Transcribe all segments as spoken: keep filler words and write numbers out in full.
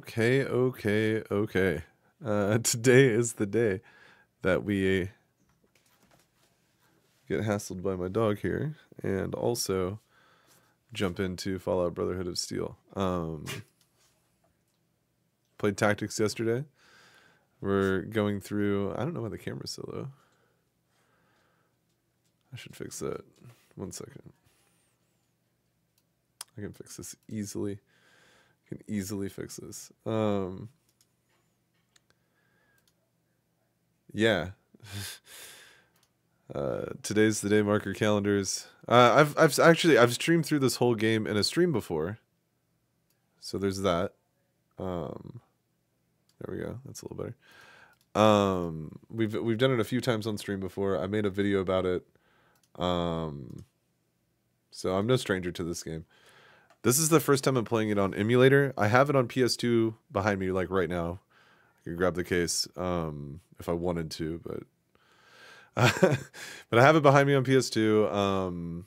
Okay, okay, okay. Uh, today is the day that we get hassled by my dog here, and also jump into Fallout Brotherhood of Steel. Um, played Tactics yesterday. We're going through... I don't know why the camera's so low. I should fix that. One second. I can fix this easily. I can easily fix this. Um, yeah. uh, today's the day. Marker calendars. Uh, I've I've actually I've streamed through this whole game in a stream before. So there's that. Um, there we go. That's a little better. Um, we've we've done it a few times on stream before. I made a video about it. Um, so I'm no stranger to this game. This is the first time I'm playing it on emulator. I have it on P S two behind me, like right now. I could grab the case um, if I wanted to, but uh, but I have it behind me on P S two. Um,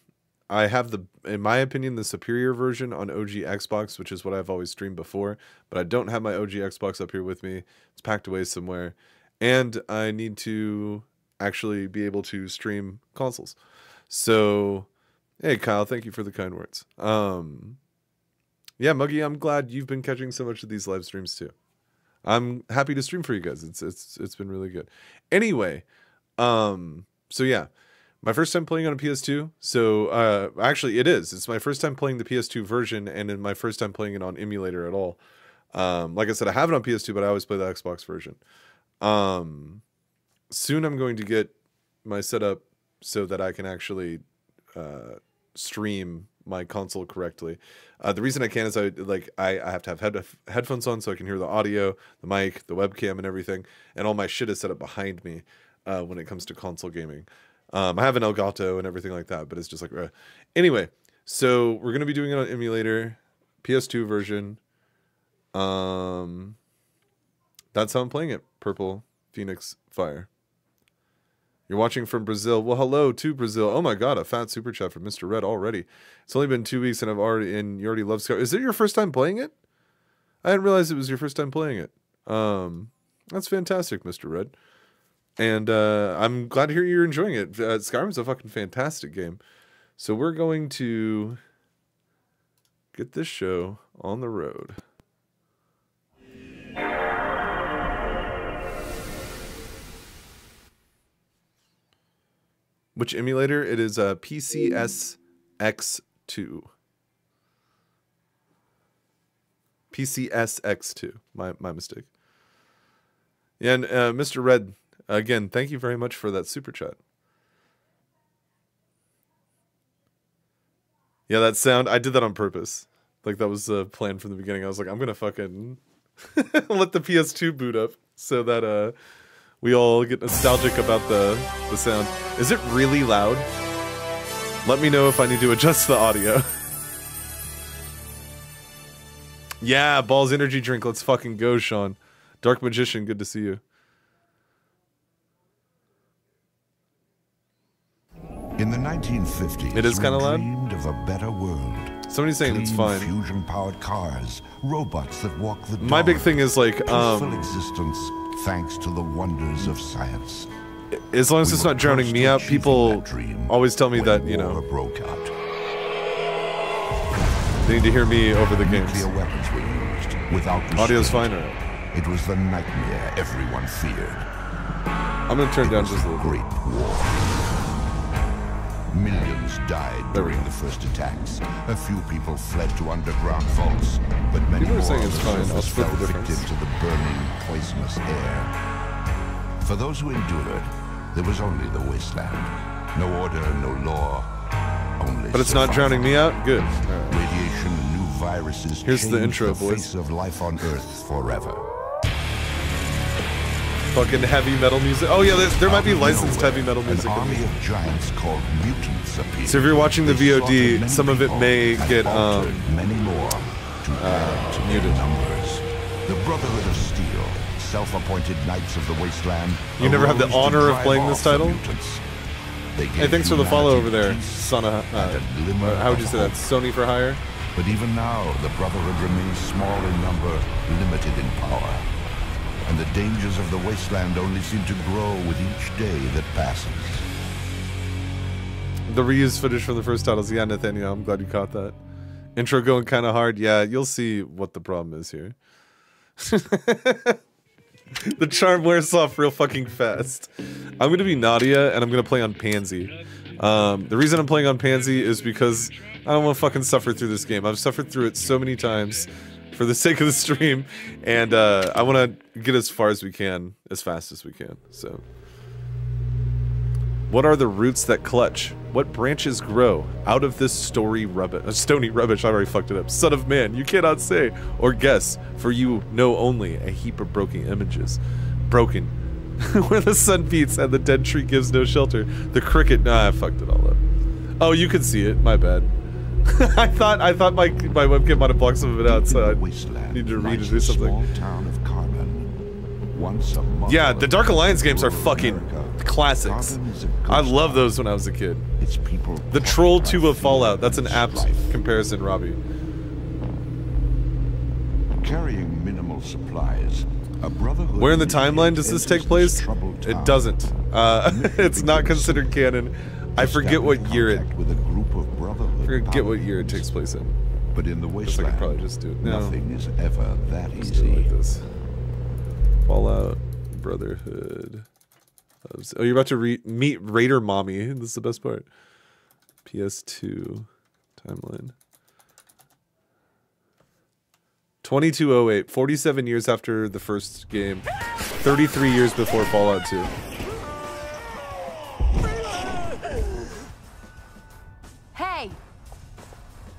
I have the, in my opinion, the superior version on O G Xbox, which is what I've always streamed before. But I don't have my O G Xbox up here with me. It's packed away somewhere, and I need to actually be able to stream consoles. So, hey Kyle, thank you for the kind words. Um, yeah, Muggy, I'm glad you've been catching so much of these live streams too. I'm happy to stream for you guys. It's it's it's been really good. Anyway, um, so yeah, my first time playing on a P S two. So uh, actually, it is. It's my first time playing the P S two version, and in my first time playing it on emulator at all. Um, like I said, I have it on P S two, but I always play the Xbox version. Um, soon, I'm going to get my setup so that I can actually uh, stream my console correctly. Uh, the reason I can is I like I, I have to have head headphones on so I can hear the audio, the mic, the webcam, and everything. And all my shit is set up behind me uh, when it comes to console gaming. Um, I have an Elgato and everything like that, but it's just like... Uh. Anyway, so we're going to be doing it on emulator, P S two version. Um, that's how I'm playing it, Purple Phoenix Fire. You're watching from Brazil. Well, hello to Brazil. Oh my God, a fat super chat from Mister Red already. It's only been two weeks, and I've already and you already love Scar. Is it your first time playing it? I didn't realize it was your first time playing it. Um, that's fantastic, Mister Red. And uh, I'm glad to hear you're enjoying it. Uh, Skyrim's a fucking fantastic game. So we're going to get this show on the road. Which emulator? It is a P C S X two. P C S X two. My my mistake. And uh, Mister Red, again, thank you very much for that super chat. Yeah, that sound, I did that on purpose. Like, that was the plan from the beginning. I was like, I'm gonna fucking let the P S two boot up so that uh, we all get nostalgic about the, the sound. Is it really loud? Let me know if I need to adjust the audio. Yeah, Balls Energy Drink. Let's fucking go, Sean. Dark Magician, good to see you. In the nineteen fifties, it is kind of loud. Dreamed of a better world. Somebody's saying clean, it's fine. Fusion-powered cars, robots that walk the My dark, big thing is like um. existence. Thanks to the wonders of science. As long as we it's not drowning me out, people always tell me that, you know, broke out. They need to hear me over the games. Nuclear weapons were used without restraint. Audio's finer. It was the nightmare everyone feared. I'm going to turn it down just a little. Great war. Millions died during the first attacks. A few people fled to underground vaults, but many people more saying it's fine. I'll split the difference. Fell victim to the burning, poisonous air. For those who endured, there was only the wasteland. No order, no law, only But it's survival. Not drowning me out? Good. Right. Radiation and new viruses Here's the, intro, the face boys. Of life on Earth forever. Fucking heavy metal music. Oh yeah, there, there might be licensed nowhere, heavy metal music. An army of giants called mutants appeared. So if you're watching the V O D, some of it may get um many more to uh, to muted numbers. The Brotherhood of Steel, self-appointed knights of the wasteland. You never have the honor of playing this title. Hey, thanks for the follow over there, Sana. Uh, how would you say that? Sony for hire. But even now, the Brotherhood remains small in number, limited limited in power, and the dangers of the wasteland only seem to grow with each day that passes. The reused footage from the first titles. Yeah, Nathaniel, I'm glad you caught that. Intro going kind of hard. Yeah, you'll see what the problem is here. The charm wears off real fucking fast. I'm going to be Nadia, and I'm going to play on Pansy. Um, the reason I'm playing on Pansy is because I don't want to fucking suffer through this game. I've suffered through it so many times for the sake of the stream, and uh, I want to get as far as we can, as fast as we can. So, what are the roots that clutch? What branches grow out of this story rubbish? Uh, stony rubbish, I already fucked it up. Son of man, you cannot say or guess, for you know only a heap of broken images. Broken. Where the sun beats and the dead tree gives no shelter. The cricket, nah, I fucked it all up. Oh, you can see it, my bad. I thought I thought my, my webcam might have blocked some of it out, so I need to read or do something. Yeah, the Dark Alliance games are fucking classics. I love those when I was a kid. The Troll two of Fallout, that's an apt comparison, Robbie. Carrying minimal supplies. Where in the timeline does this take place? It doesn't. Uh, it's not considered canon. I forget what year it. I forget what year it takes place in. But in the wasteland, I could probably just do it now. Nothing is ever that easy. Like this. Fallout Brotherhood. Oh, you're about to re meet Raider Mommy. This is the best part. P S two timeline. twenty-two oh eight, forty-seven years after the first game, thirty-three years before Fallout two. Hey!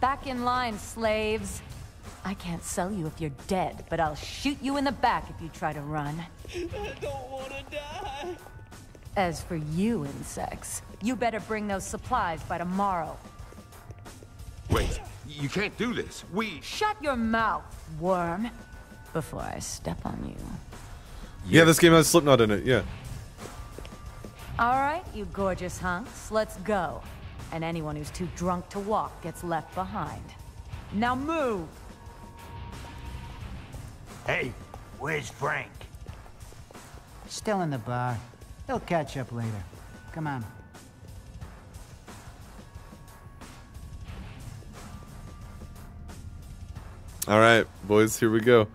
Back in line, slaves. I can't sell you if you're dead, but I'll shoot you in the back if you try to run. I don't want to die. As for you, insects, you better bring those supplies by tomorrow. Wait. You can't do this. We... Shut your mouth, worm, before I step on you. Yeah, yeah, this game has Slipknot in it, yeah. All right, you gorgeous hunks, let's go. And anyone who's too drunk to walk gets left behind. Now move! Hey, where's Frank? Still in the bar. They'll catch up later. Come on. All right, boys, here we go.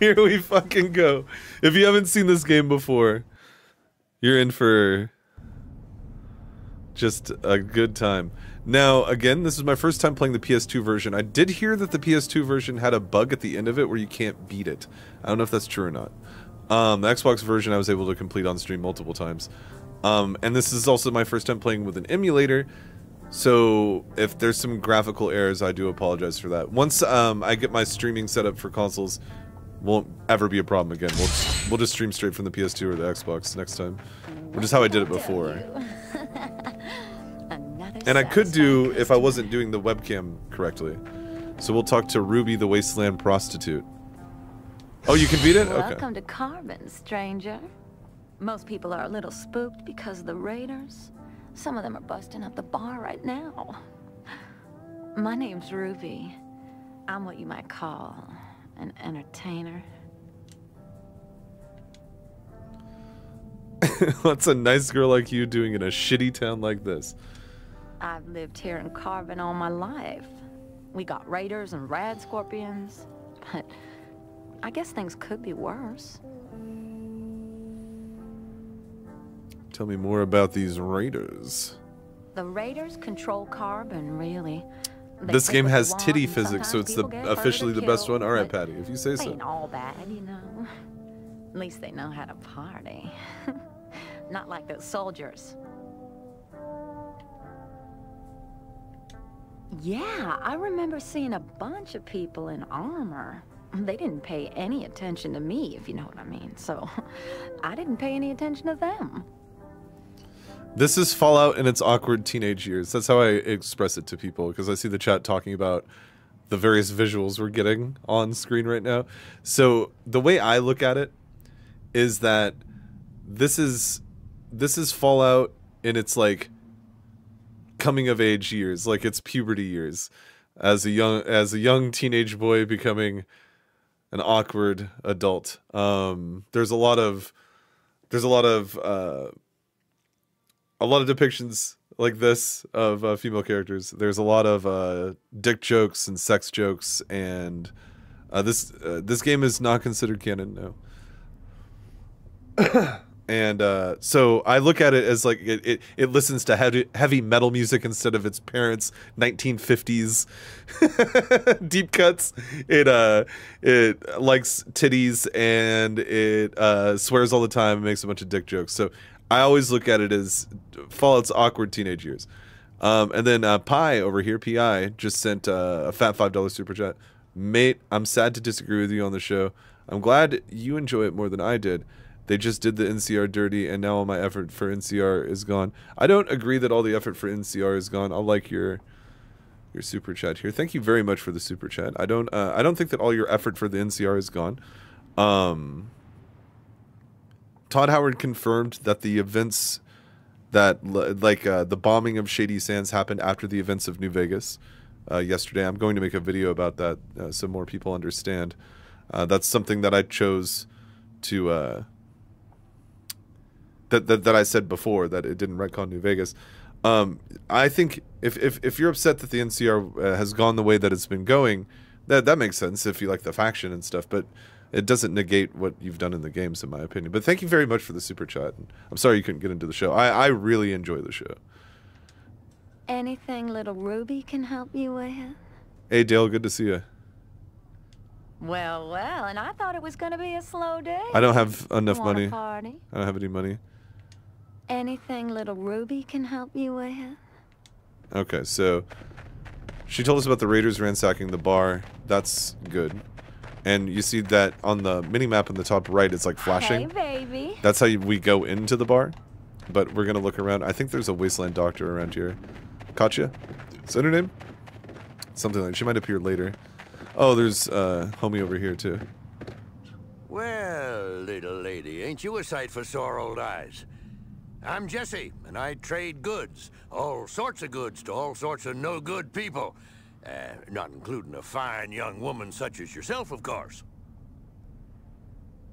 Here we fucking go. If you haven't seen this game before, you're in for just a good time. Now, again, this is my first time playing the P S two version. I did hear that the P S two version had a bug at the end of it where you can't beat it. I don't know if that's true or not. Um, the Xbox version I was able to complete on stream multiple times. Um, and this is also my first time playing with an emulator. So, if there's some graphical errors, I do apologize for that. Once um, I get my streaming set up for consoles, won't ever be a problem again. We'll, we'll just stream straight from the P S two or the Xbox next time, which is how I did it before. And I could do if I wasn't doing the webcam correctly. So we'll talk to Ruby the Wasteland Prostitute. Oh, you can beat it? Okay. Welcome to Carbon, stranger. Most people are a little spooked because of the raiders. Some of them are busting up the bar right now. My name's Ruby. I'm what you might call an entertainer. What's a nice girl like you doing in a shitty town like this? I've lived here in Carbon all my life. We got raiders and rad scorpions, but I guess things could be worse. Tell me more about these raiders. The raiders control Carbon, really. They this game has titty physics, so it's the officially the best one. All right, Patty, if you say so. Ain't all bad, you know. At least they know how to party. Not like those soldiers. Yeah, I remember seeing a bunch of people in armor. They didn't pay any attention to me, if you know what I mean. So, I didn't pay any attention to them. This is Fallout in its awkward teenage years. That's how I express it to people, because I see the chat talking about the various visuals we're getting on screen right now. So the way I look at it is that this is this is Fallout in its like coming of age years, like its puberty years. as a young as a young teenage boy becoming an awkward adult. Um, there's a lot of there's a lot of uh, a lot of depictions like this of uh, female characters. There's a lot of uh, dick jokes and sex jokes, and uh, this uh, this game is not considered canon, no. And uh, so I look at it as like it, it, it listens to heavy, heavy metal music instead of its parents' nineteen fifties deep cuts. It uh, it likes titties, and it uh, swears all the time and makes a bunch of dick jokes. So I always look at it as Fallout's awkward teenage years. Um, and then uh, Pi over here, P I, just sent uh, a fat five dollar super chat. Mate, I'm sad to disagree with you on the show. I'm glad you enjoy it more than I did. They just did the N C R dirty, and now all my effort for N C R is gone. I don't agree that all the effort for N C R is gone. I'll like your your super chat here. Thank you very much for the super chat. I don't uh, I don't think that all your effort for the N C R is gone. Um, Todd Howard confirmed that the events that like uh, the bombing of Shady Sands happened after the events of New Vegas uh, yesterday. I'm going to make a video about that uh, so more people understand. Uh, that's something that I chose to. Uh, That, that that I said before, that it didn't retcon New Vegas. Um, I think if, if if you're upset that the N C R uh, has gone the way that it's been going, that that makes sense if you like the faction and stuff. But it doesn't negate what you've done in the games, in my opinion. But thank you very much for the super chat. I'm sorry you couldn't get into the show. I I really enjoy the show. Anything little Ruby can help you with? Hey Dale, good to see you. Well, well, and I thought it was going to be a slow day. I don't have enough money. Party? I don't have any money. Anything little Ruby can help you with? Okay, so she told us about the raiders ransacking the bar. That's good. And you see that on the mini-map in the top right, it's like flashing. Hey, baby. That's how you, we go into the bar. But we're going to look around. I think there's a Wasteland Doctor around here. Katya? Is that her name? Something like that. She might appear later. Oh, there's uh, homie over here, too. Well, little lady, ain't you a sight for sore old eyes? I'm Jesse, and I trade goods, all sorts of goods to all sorts of no-good people. Uh, not including a fine young woman such as yourself, of course.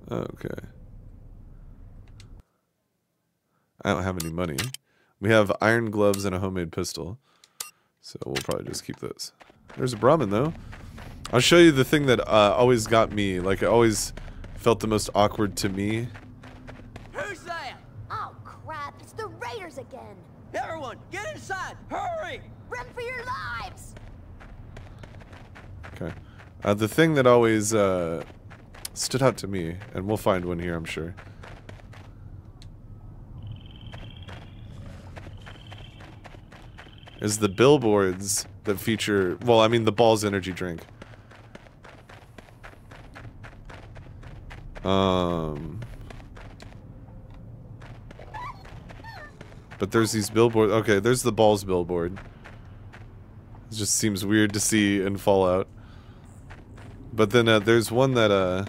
Okay. I don't have any money. We have iron gloves and a homemade pistol. So we'll probably just keep those. There's a Brahmin, though. I'll show you the thing that uh, always got me, like I always felt the most awkward to me. Who's there? Oh crap, it's the raiders again. Everyone, get inside, hurry! Run for your lives! Okay. Uh, the thing that always uh, stood out to me, and we'll find one here, I'm sure. Is the billboards that feature, well, I mean the Ball's energy drink. Um, but there's these billboards. Okay, there's the Balls billboard. It just seems weird to see in Fallout. But then uh, there's one that uh.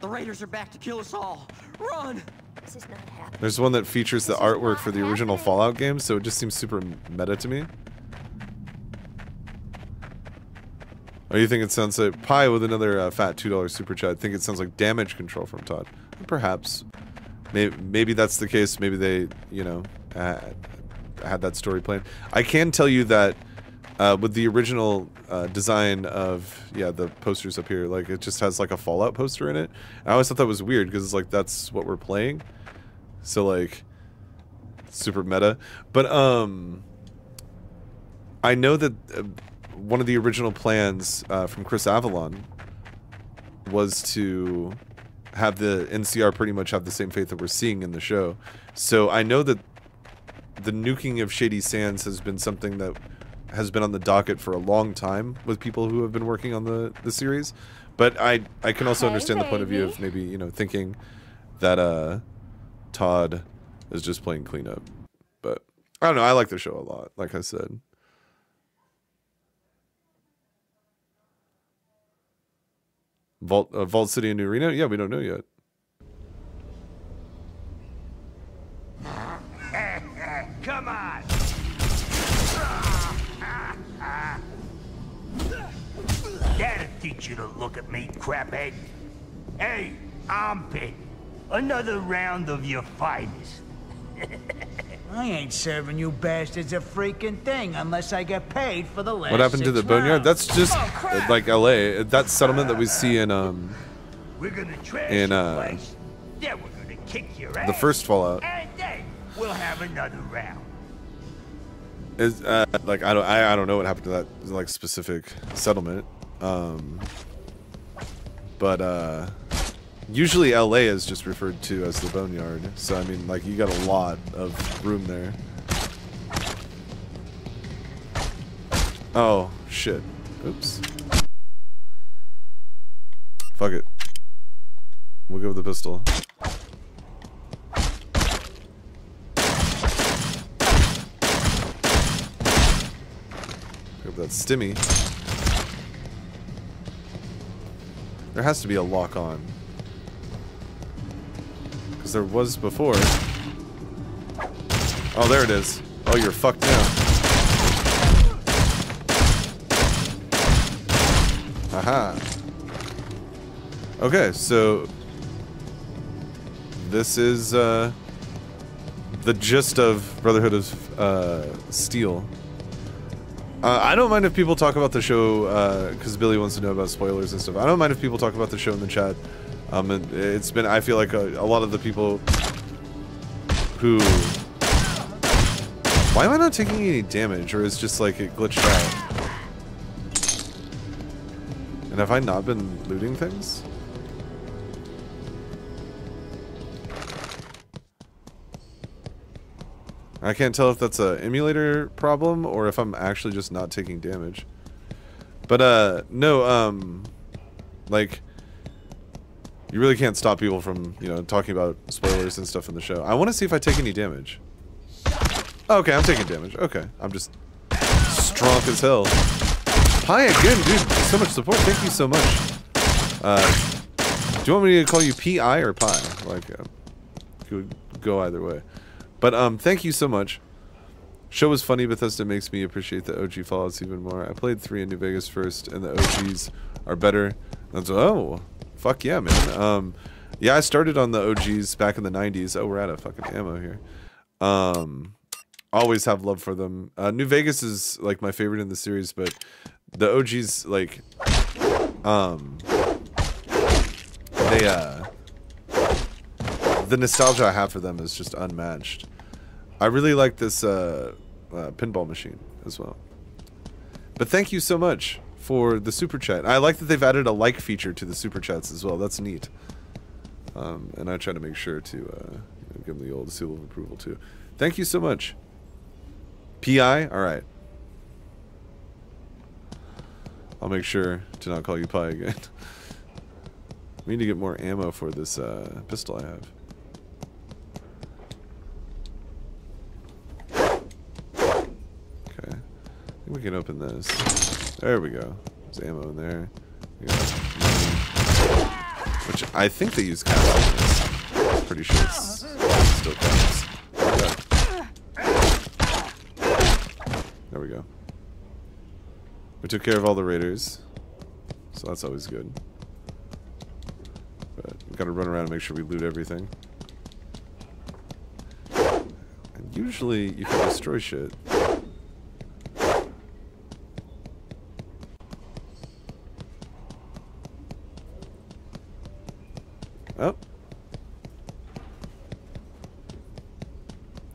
The raiders are back to kill us all. Run! This is not happening. There's one that features the artwork for the original Fallout game, so it just seems super meta to me. Oh, you think it sounds like Pi with another uh, fat two dollar super chat? I think it sounds like damage control from Todd. Perhaps, maybe, maybe that's the case. Maybe they, you know, uh, had that story planned. I can tell you that uh, with the original uh, design of yeah the posters up here, like it just has like a Fallout poster in it. And I always thought that was weird because it's like that's what we're playing, so like super meta. But um, I know that. Uh, One of the original plans uh, from Chris Avellon was to have the N C R pretty much have the same fate that we're seeing in the show. So I know that the nuking of Shady Sands has been something that has been on the docket for a long time with people who have been working on the, the series. But I, I can also hey, understand baby. the point of view of maybe, you know, thinking that uh, Todd is just playing cleanup. But I don't know. I like the show a lot, like I said. Vault, uh, Vault City and New Reno? Yeah, we don't know yet. Come on! teach you to look at me, craphead. Hey, armpit, another round of your finest. I ain't serving you bastards a freaking thing unless I get paid for the last What happened to the Boneyard? That's just oh, like L A. That settlement that we see in um we're gonna trash in uh then we're gonna kick your ass. The first Fallout. And then we'll have another round. Is uh, like I don't I, I don't know what happened to that like specific settlement. Um but uh usually L A is just referred to as the Boneyard, so I mean, like, you got a lot of room there. Oh, shit. Oops. Fuck it. We'll go with the pistol. Go with that stimmy. There has to be a lock-on. There was before. Oh, there it is. Oh, you're fucked now. Aha. Okay, so this is uh, the gist of Brotherhood of uh, Steel. Uh, I don't mind if people talk about the show because uh, Billy wants to know about spoilers and stuff. I don't mind if people talk about the show in the chat. Um, it's been, I feel like a, a lot of the people who, why am I not taking any damage, or is just like it glitched out? And have I not been looting things? I can't tell if that's an emulator problem or if I'm actually just not taking damage. But, uh, no, um, like... You really can't stop people from, you know, talking about spoilers and stuff in the show. I want to see if I take any damage. Oh, okay, I'm taking damage. Okay, I'm just strong as hell. Hi again, dude. So much support. Thank you so much. Uh, do you want me to call you P I or Pi? Like, it would go either way. But um, thank you so much. Show was funny. Bethesda makes me appreciate the O G Fallouts even more. I played three in New Vegas first, and the O Gs are better. That's oh. Fuck yeah, man. Um, yeah, I started on the O Gs back in the nineties. Oh, we're out of fucking ammo here. Um, always have love for them. Uh, New Vegas is, like, my favorite in the series, but the O Gs, like, um, they, uh, the nostalgia I have for them is just unmatched. I really like this, uh, uh pinball machine as well. But thank you so much for the super chat. I like that they've added a like feature to the super chats as well. That's neat. Um, and I try to make sure to uh, give them the old seal of approval too. Thank you so much. P I? Alright. I'll make sure to not call you Pi again. We need to get more ammo for this uh, pistol I have. Okay. I think we can open this. There we go. There's ammo in there. Which I think they use caps. I'm pretty sure it's still caps. There we go. We took care of all the raiders. So that's always good. But we've got to run around and make sure we loot everything. And usually you can destroy shit. Oh.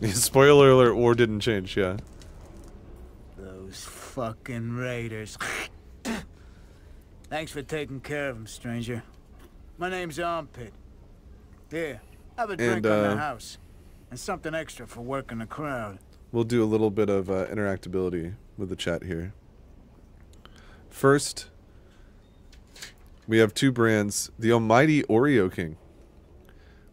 Spoiler alert, war didn't change, yeah. Those fucking raiders. Thanks for taking care of them, stranger. My name's Armpit. Here, have a drink and, uh, on the house. And something extra for working the crowd. We'll do a little bit of uh, interactability with the chat here. First... we have two brands. The Almighty Oreo King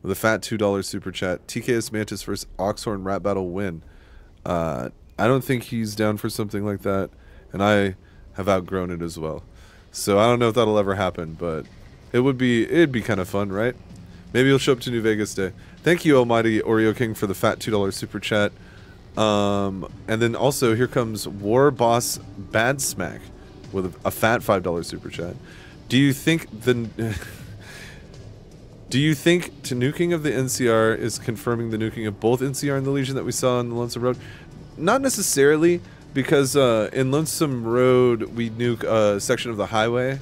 with a fat two dollar super chat. T K S-Mantis versus Oxhorn Rat Battle win. Uh, I don't think he's down for something like that. And I have outgrown it as well. So I don't know if that'll ever happen. But it would be, it'd be kind of fun, right? Maybe you'll show up to New Vegas Day. Thank you, Almighty Oreo King, for the fat two dollar super chat. Um, and then also, here comes War Boss Bad Smack. with a, a fat five dollar super chat. Do you think the... Do you think the nuking of the N C R is confirming the nuking of both N C R and the Legion that we saw on the Lonesome Road? Not necessarily, because uh, in Lonesome Road we nuke a section of the highway,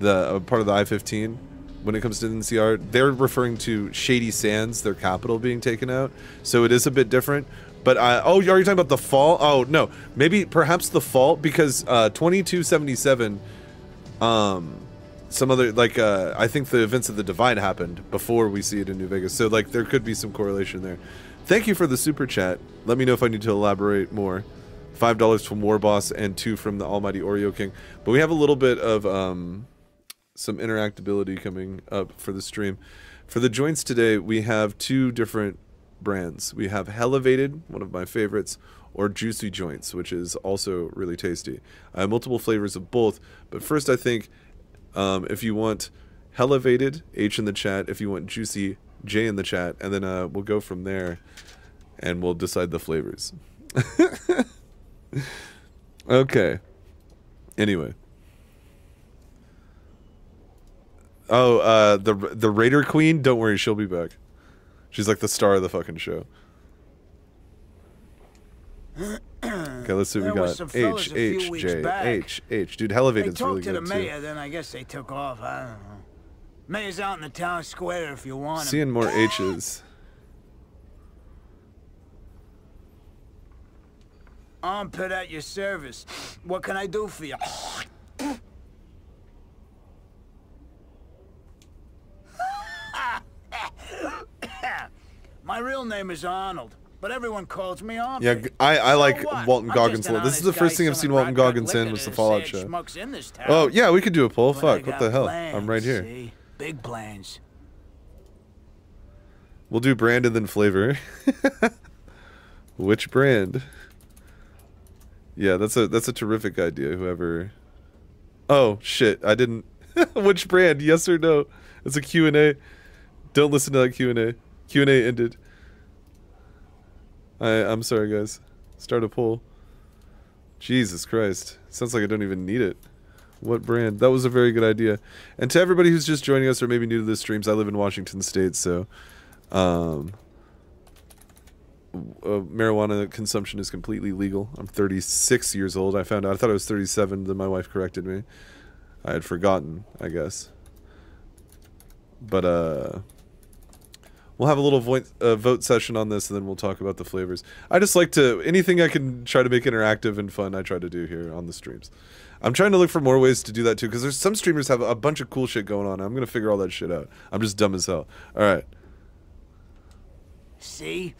the uh, part of the I fifteen. When it comes to the N C R, they're referring to Shady Sands, their capital, being taken out. So it is a bit different. But, uh, oh, are you talking about the Fall? Oh, no. Maybe, perhaps the Fall, because uh, twenty-two seventy-seven, um... some other, like, uh, I think the events of the Divide happened before we see it in New Vegas. So, like, there could be some correlation there. Thank you for the super chat. Let me know if I need to elaborate more. five dollars from War Boss and two from the Almighty Oreo King. But we have a little bit of, um, some interactability coming up for the stream. For the joints today, we have two different brands. We have Elevated, one of my favorites, or Juicy Joints, which is also really tasty. I have multiple flavors of both, but first I think... Um, if you want Elevated, H in the chat. If you want Juicy, J in the chat. And then uh, we'll go from there and we'll decide the flavors. Okay. Anyway. Oh, uh, the the Raider Queen? Don't worry, she'll be back. She's like the star of the fucking show. Okay, let's see what we got. H, H, J, H, H. Dude, Elevated's really good, too. They talked to the mayor, then I guess they took off. I don't know. Mayor's out in the town square if you want him. Seeing more H's. I'm put at your service. What can I do for you? My real name is Arnold. But everyone calls me on. Yeah, I, I like so Walton Goggins a lot. This is the first thing I've seen Walton Goggins in was the Fallout show. Oh, yeah, we could do a poll. But fuck, what the hell? Plans, I'm right here. See? Big plans. We'll do brand and then flavor. Which brand? Yeah, that's a that's a terrific idea, whoever. Oh, shit, I didn't. Which brand? Yes or no? It's a Q and A. Don't listen to that Q and A. Q and A ended. I, I'm sorry, guys. Start a poll. Jesus Christ. Sounds like I don't even need it. What brand? That was a very good idea. And to everybody who's just joining us or maybe new to the streams, I live in Washington State, so... Um, uh, marijuana consumption is completely legal. I'm thirty-six years old. I found out. I thought I was thirty-seven, then my wife corrected me. I had forgotten, I guess. But, uh... we'll have a little vo uh, vote session on this, and then we'll talk about the flavors. I just like to... Anything I can try to make interactive and fun, I try to do here on the streams. I'm trying to look for more ways to do that, too, because there's some streamers have a bunch of cool shit going on. I'm going to figure all that shit out. I'm just dumb as hell. All right. See?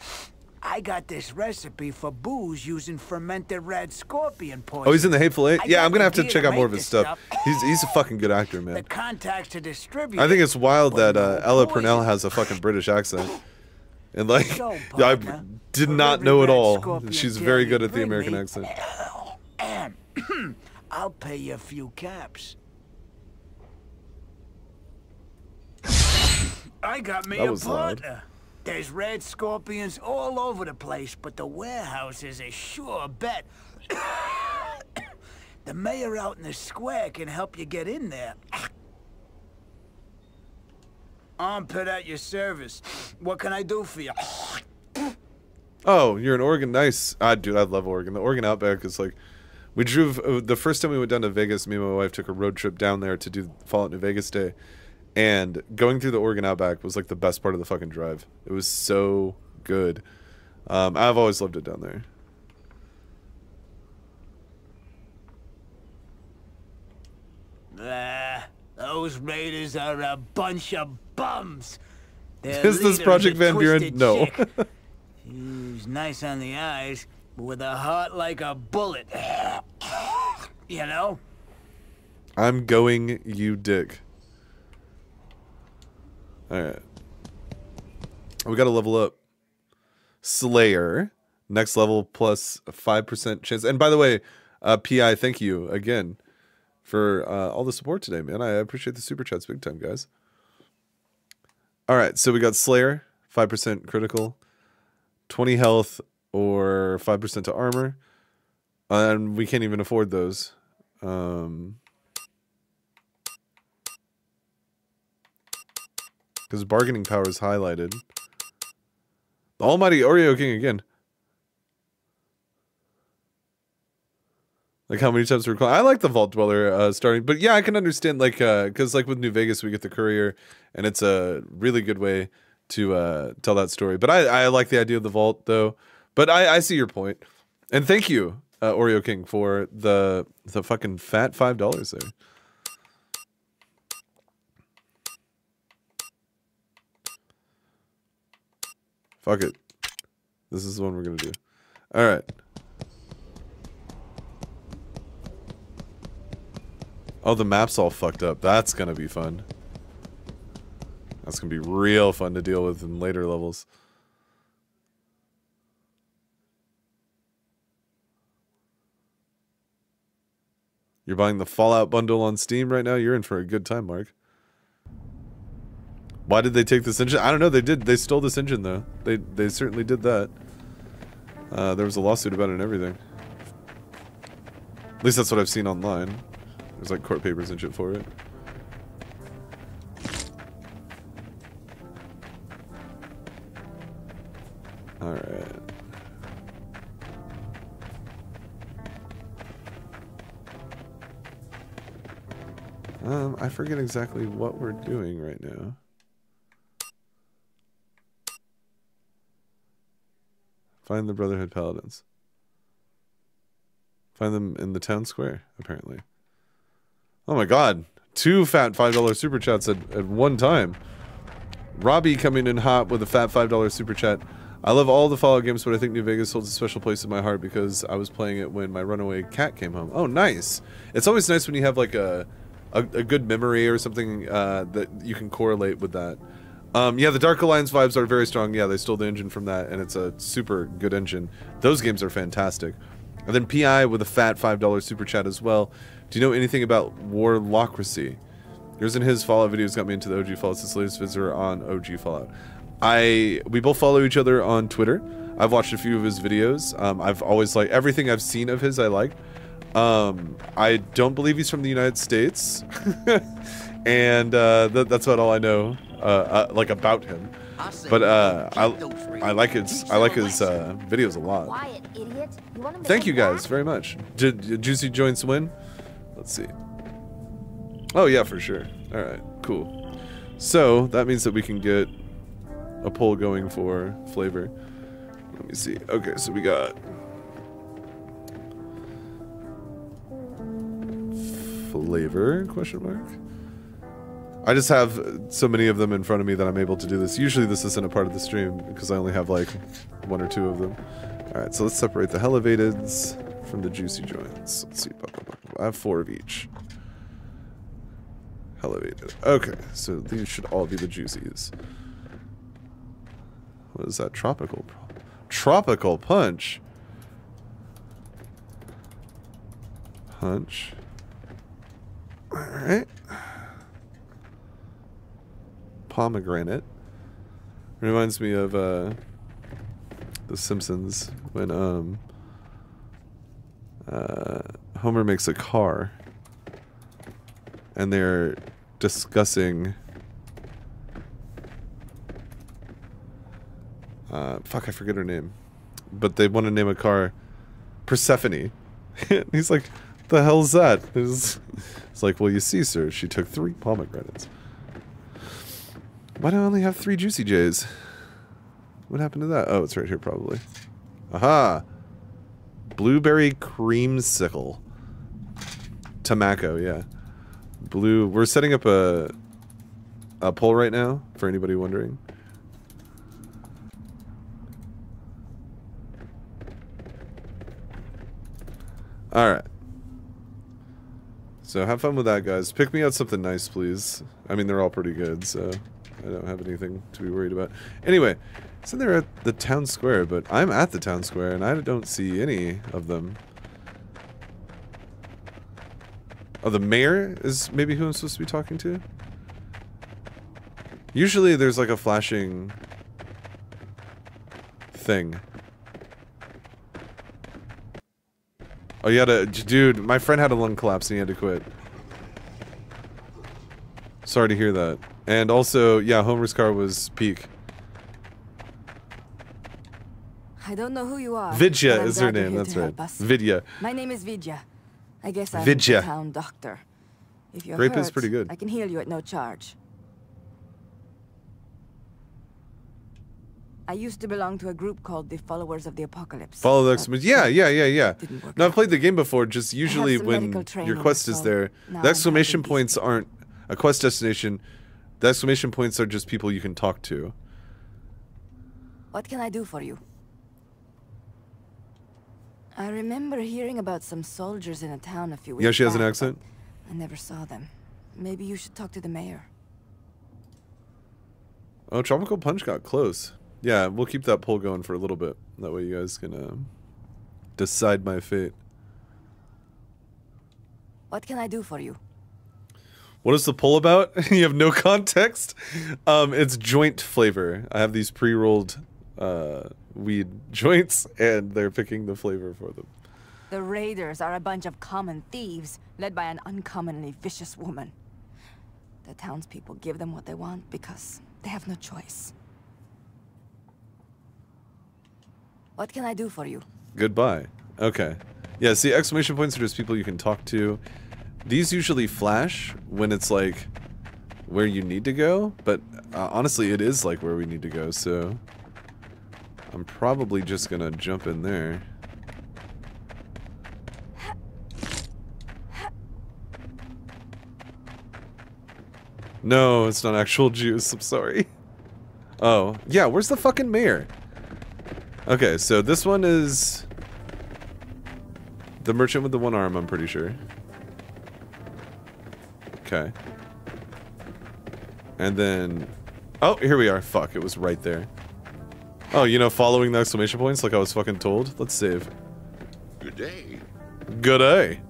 I got this recipe for booze using fermented red scorpion poison. Oh, he's in the Hateful Eight? Yeah, I'm going to have to check out more of his stuff. stuff. He's he's a fucking good actor, man. The contacts to distribute. I think it's wild that uh, Ella Purnell has a fucking British accent. And, like, so, partner, I did not know it all. She's very good at the American me, accent. And I'll pay you a few caps. I got me that a partner. Loud. There's red scorpions all over the place, but the warehouse is a sure bet. The mayor out in the square can help you get in there. I'm put at your service. What can I do for you? Oh, you're in Oregon. Nice. Ah, dude, I love Oregon. The Oregon Outback is like... We drove... Uh, the first time we went down to Vegas, me and my wife took a road trip down there to do Fallout New Vegas Day. And going through the Oregon Outback was like the best part of the fucking drive. It was so good. Um, I've always loved it down there. Blah, those raiders are a bunch of bums. Is this Project Van Buren? No. He's nice on the eyes, but with a heart like a bullet. You know? I'm going, you dick. Alright. We gotta level up. Slayer. Next level plus five percent chance. And by the way, uh, P I, thank you again for uh, all the support today, man. I appreciate the super chats big time, guys. Alright, so we got Slayer. five percent critical. twenty health or five percent to armor. And we can't even afford those. Um, because bargaining power is highlighted. The almighty Oreo King again. Like how many times we're calling. I like the Vault Dweller uh, starting, but yeah, I can understand like because uh, like with New Vegas we get the Courier, and it's a really good way to uh, tell that story. But I, I like the idea of the Vault though. But I, I see your point, and thank you uh, Oreo King for the the fucking fat five dollars there. Fuck it, this is the one we're gonna do. All right. Oh, the map's all fucked up. That's gonna be fun. That's gonna be real fun to deal with in later levels. You're buying the Fallout bundle on Steam right now? You're in for a good time, Mark. Why did they take this engine? I don't know, they did. They stole this engine, though. They, they certainly did that. Uh, there was a lawsuit about it and everything. At least that's what I've seen online. There's like court papers and shit for it. Alright. Um, I forget exactly what we're doing right now. Find the Brotherhood Paladins. Find them in the town square, apparently. Oh my god, two fat five dollar super chats at, at one time. Robbie coming in hot with a fat five dollar super chat. I love all the Fallout games, but I think New Vegas holds a special place in my heart because I was playing it when my runaway cat came home. Oh, nice. It's always nice when you have like a, a, a good memory or something uh, that you can correlate with that. Um, yeah, the Dark Alliance vibes are very strong. Yeah, they stole the engine from that, and it's a super good engine. Those games are fantastic. And then P I with a fat five dollar super chat as well. Do you know anything about Warlocracy? Yours and his Fallout videos got me into the O G Fallout since the latest visitor on O G Fallout. I, we both follow each other on Twitter. I've watched a few of his videos. Um, I've always liked everything I've seen of his I liked. Um, I don't believe he's from the United States. and uh, th that's about all I know uh, uh, like about him. But uh, I, I like his, I like his uh, videos a lot. Thank you guys very much. Did, did Juicy joins win? Let's see. Oh yeah, for sure. All right, cool. So that means that we can get a poll going for flavor. Let me see. Okay, so we got flavor question mark. I just have so many of them in front of me that I'm able to do this. Usually this isn't a part of the stream because I only have like one or two of them. All right, so let's separate the elevateds from the juicy joints. Let's see. I have four of each. Elevated. Okay, so these should all be the juicies. What is that? Tropical. Tropical punch. Punch. All right. Pomegranate. Reminds me of uh, The Simpsons when um. Uh, Homer makes a car, and they're discussing. Uh, fuck, I forget her name, but they want to name a car Persephone. And he's like, "The hell's that?" It's, it's like, "Well, you see, sir, she took three pomegranates." Why do I only have three Juicy J's? What happened to that? Oh, it's right here, probably. Aha. Blueberry creamsicle. Tobacco, yeah. Blue. We're setting up a a poll right now for anybody wondering. All right. So have fun with that, guys. Pick me out something nice, please. I mean, they're all pretty good, so I don't have anything to be worried about. Anyway. So they're at the town square, but I'm at the town square and I don't see any of them. Oh, the mayor is maybe who I'm supposed to be talking to? Usually there's like a flashing thing. Oh, you had a dude. My friend had a lung collapse and he had to quit. Sorry to hear that. And also, yeah, Homer's car was peak. I don't know who you are. Vidya is her name. That's right. Vidya. My name is Vidya. I guess I'm Vidya. A town doctor. If you're Grape hurt, is pretty good. I can heal you at no charge. I used to belong to a group called the Followers of the Apocalypse. Followers, yeah, yeah, yeah, yeah. Now I've played the game before. Just usually when your quest is there, the exclamation points aren't a quest destination. The exclamation points are just people you can talk to. What can I do for you? I remember hearing about some soldiers in a town a few weeks ago. Yeah, she has an accent. I never saw them. Maybe you should talk to the mayor. Oh, Tropical Punch got close. Yeah, we'll keep that poll going for a little bit. That way you guys can uh, decide my fate. What can I do for you? What is the poll about? You have no context? Um, it's joint flavor. I have these pre-rolled uh, weed joints, and they're picking the flavor for them. The raiders are a bunch of common thieves led by an uncommonly vicious woman. The townspeople give them what they want because they have no choice. What can I do for you? Goodbye. Okay. Yeah, see, exclamation points are just people you can talk to. These usually flash when it's like where you need to go, but uh, honestly, it is like where we need to go, so I'm probably just gonna jump in there. No, it's not actual juice, I'm sorry. Oh, yeah, where's the fucking mayor? Okay, so this one is the merchant with the one arm, I'm pretty sure. Okay. And then... Oh, here we are. Fuck, it was right there. Oh, you know, following the exclamation points like I was fucking told. Let's save. Good day. Good day.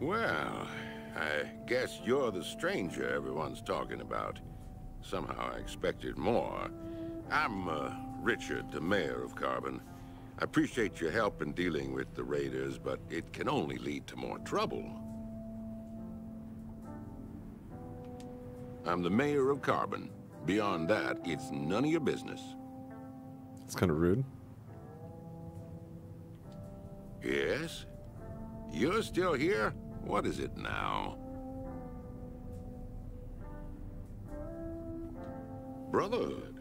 Well... I guess you're the stranger everyone's talking about. Somehow I expected more. I'm uh, Richard, the mayor of Carbon. I appreciate your help in dealing with the raiders, but it can only lead to more trouble. I'm the mayor of Carbon. Beyond that, it's none of your business. That's kind of rude. Yes? You're still here? What is it now? Brotherhood?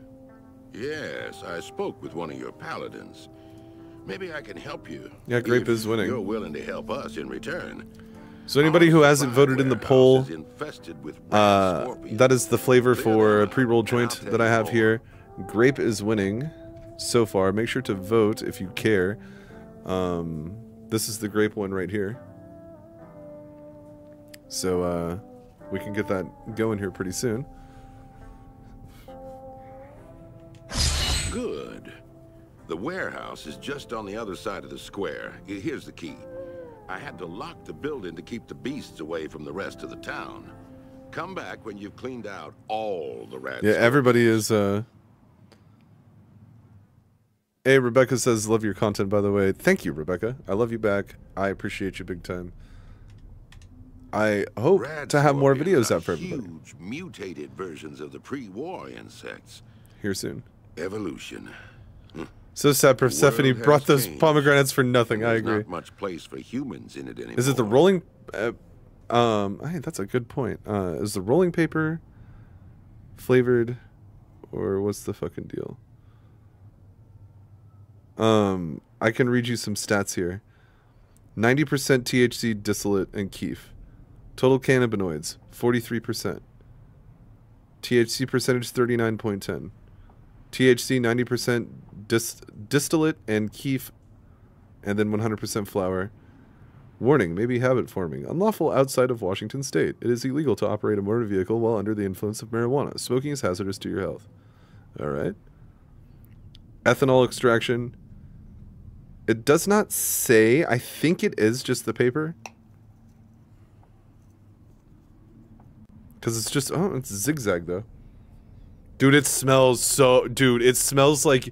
Yes, I spoke with one of your paladins. Maybe I can help you. Yeah, Grape is winning. You're willing to help us in return. So anybody who hasn't voted in the poll, uh, that is the flavor for a pre-roll joint that I have here. Grape is winning so far. Make sure to vote if you care. Um, this is the grape one right here. So, uh, we can get that going here pretty soon. Good. The warehouse is just on the other side of the square. Here's the key. I had to lock the building to keep the beasts away from the rest of the town. Come back when you've cleaned out all the rats. Yeah, everybody is, uh... Hey, Rebecca says, love your content, by the way. Thank you, Rebecca. I love you back. I appreciate you big time. I hope to have more videos out for everybody. Huge mutated versions of the pre-war insects. Here soon. Evolution. Hm. So sad Persephone brought those changed. Pomegranates for nothing. I agree. Not much place for humans in it anymore. Is it the rolling uh, um hey, that's a good point. Uh is the rolling paper flavored or what's the fucking deal? Um I can read you some stats here. ninety percent T H C, distillate and keef. Total cannabinoids, forty-three percent. T H C percentage, thirty-nine point one zero. T H C, ninety percent dis distillate and keef, and then one hundred percent flour. Warning, maybe habit forming. Unlawful outside of Washington state. It is illegal to operate a motor vehicle while under the influence of marijuana. Smoking is hazardous to your health. Alright. Ethanol extraction. It does not say. I think it is just the paper. Because it's just, oh, it's zigzag though. Dude, it smells so... Dude, it smells like...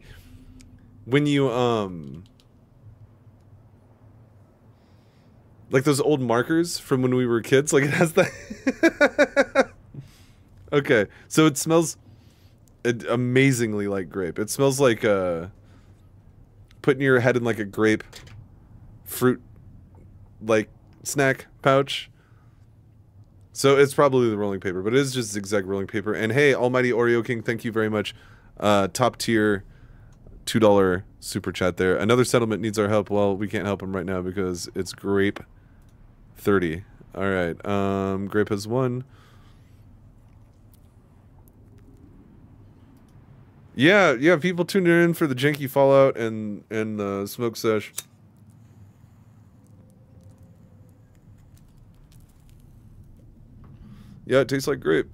When you, um... like those old markers from when we were kids. Like, it has that... Okay, so it smells... amazingly like grape. It smells like, uh... putting your head in, like, a grape... fruit... like, snack pouch. So it's probably the rolling paper, but it is just zigzag rolling paper. And hey, Almighty Oreo King, thank you very much. Uh, top tier, two dollar super chat there. Another settlement needs our help. Well, we can't help him right now because it's grape thirty. All right, um, grape has won. Yeah, yeah, people tuned in for the janky Fallout and, and the smoke sesh. Yeah, it tastes like grape.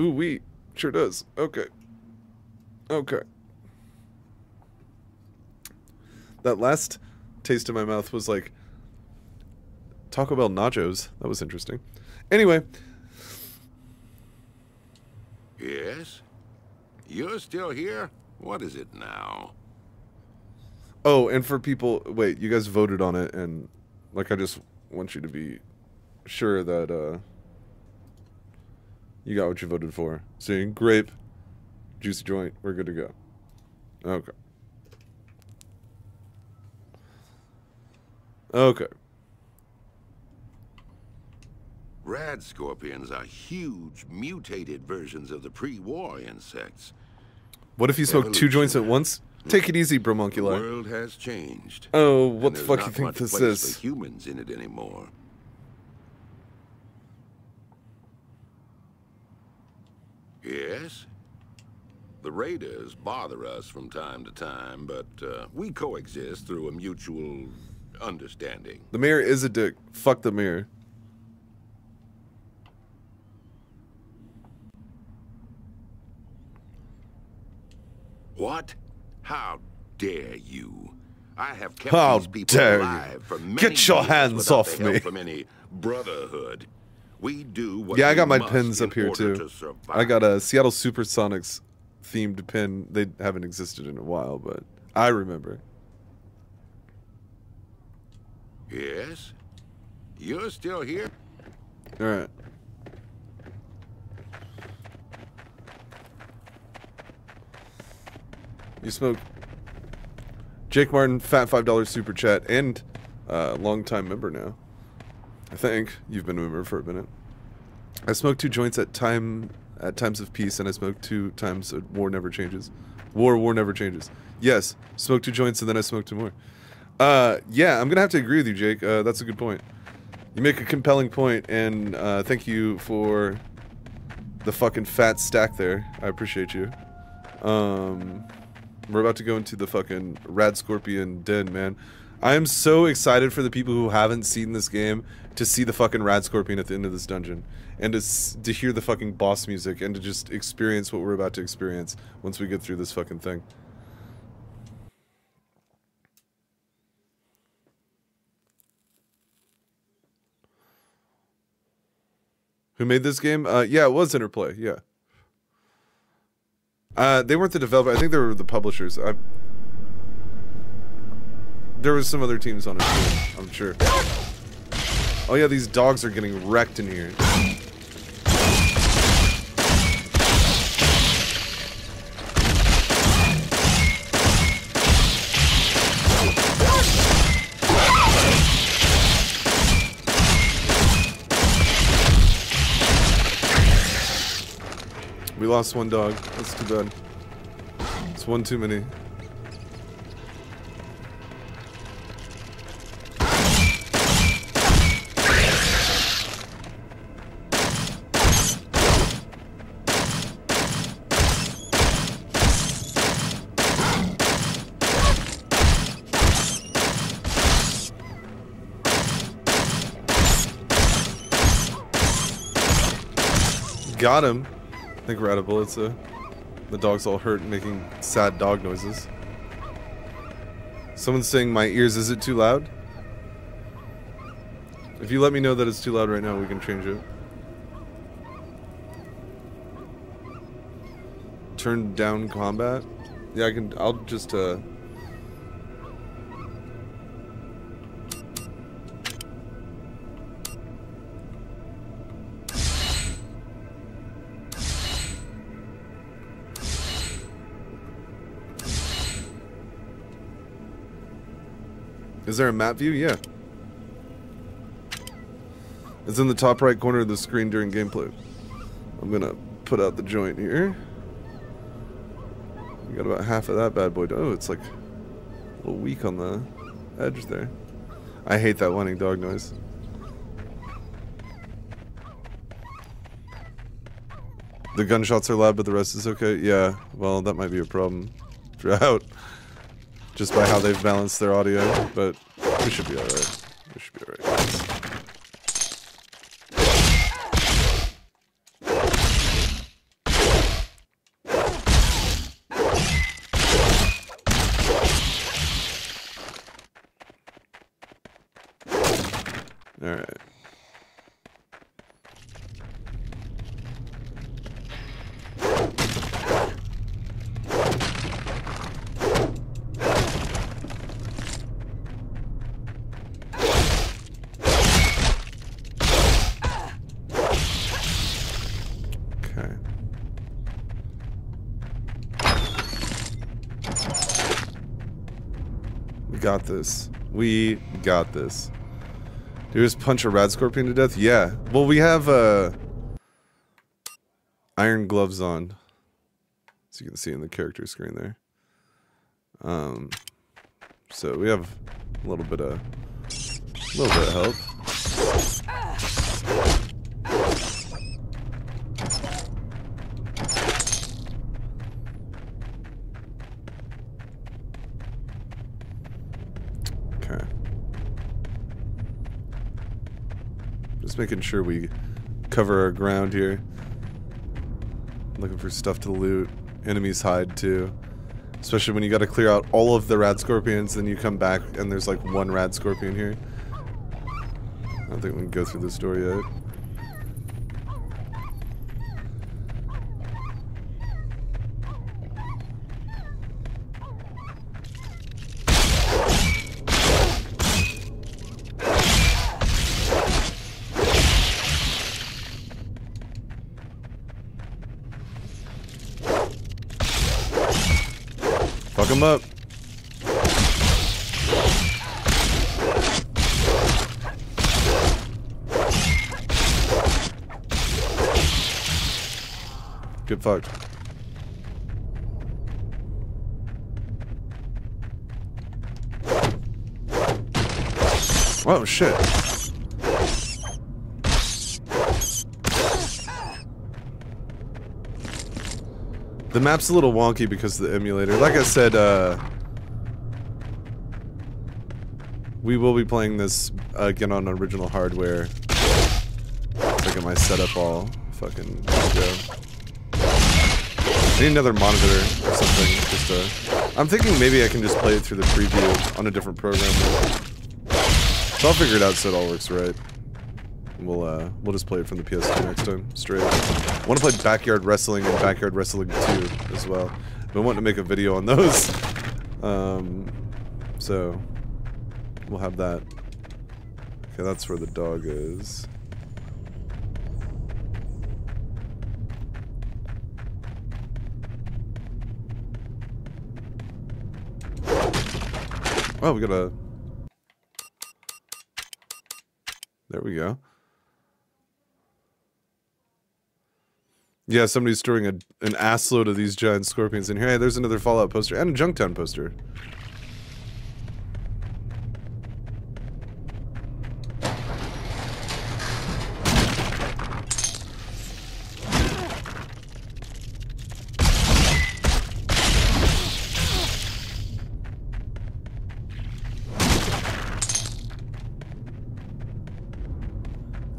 Ooh, wee. Sure does. Okay. Okay. That last taste in my mouth was like Taco Bell nachos. That was interesting. Anyway. Yes? You're still here? What is it now? Oh, and for people... Wait, you guys voted on it, and like I just want you to be sure that... uh you got what you voted for. Seeing grape, juicy joint, we're good to go. Okay. Okay. Rad scorpions are huge, mutated versions of the pre-war insects. What if you smoke two joints at once? Take it easy, Bromunculi. The world has changed. Oh, what the fuck do you think this is? For humans in it anymore. Yes? The raiders bother us from time to time, but uh, we coexist through a mutual understanding. The mayor is a dick. Fuck the mayor. What? How dare you? I have kept How these people dare alive for many Get your hands off me. From any brotherhood. We do what yeah, I got my pins up here too. To I got a Seattle Supersonics themed pin. They haven't existed in a while, but I remember. Yes? You're still here? All right. You smoke. Jake Martin, fat five dollar super chat, and uh, longtime member now. I think you've been a member for a minute. I smoke two joints at time at times of peace, and I smoke two times at war never changes. War, war never changes. Yes, smoke two joints, and then I smoke two more. Uh, yeah, I'm gonna have to agree with you, Jake. Uh, that's a good point. You make a compelling point, and uh, thank you for the fucking fat stack there. I appreciate you. Um, we're about to go into the fucking Rad Scorpion den, man. I am so excited for the people who haven't seen this game to see the fucking Rad Scorpion at the end of this dungeon, and to s to hear the fucking boss music, and to just experience what we're about to experience once we get through this fucking thing. Who made this game? Uh, yeah, it was Interplay. Yeah. Uh, they weren't the developer. I think they were the publishers. I. There was some other teams on it too, I'm sure. Oh yeah, these dogs are getting wrecked in here. We lost one dog. That's too bad. It's one too many. Got him. I think we're out of bullets though. The dog's all hurt and making sad dog noises. Someone's saying my ears, is it too loud? If you let me know that it's too loud right now, we can change it. turn down combat? Yeah, I can. I'll just. Uh... Is there a map view? Yeah. It's in the top right corner of the screen during gameplay. I'm gonna put out the joint here. We got about half of that bad boy. Oh, it's like a little weak on the edge there. I hate that whining dog noise. The gunshots are loud, but the rest is okay. Yeah, well, that might be a problem throughout. Just by how they've balanced their audio, but we should be alright. We should be alright. Got this. We got this. Do you just punch a rad scorpion to death? Yeah. Well, we have uh, iron gloves on, as you can see in the character screen there. Um, so we have a little bit of a little bit of help. Making sure we cover our ground here. Looking for stuff to loot. Enemies hide too. Especially when you gotta clear out all of the rad scorpions, then you come back and there's like one rad scorpion here. I don't think we can go through this door yet. Fuck him up. Get fucked. Oh shit. The map's a little wonky because of the emulator. Like I said, uh, we will be playing this again on original hardware. Look at my setup all fucking go. I need another monitor or something. Just to, I'm thinking maybe I can just play it through the preview on a different program. So I'll figure it out so it all works right. We'll, uh, we'll just play it from the P S two next time, straight. I want to play Backyard Wrestling and Backyard Wrestling two as well. I've been wanting to make a video on those. Um, so, we'll have that. Okay, that's where the dog is. Oh, we got a... There we go. Yeah, somebody's storing a, an assload of these giant scorpions in here. Hey, there's another Fallout poster and a Junktown poster.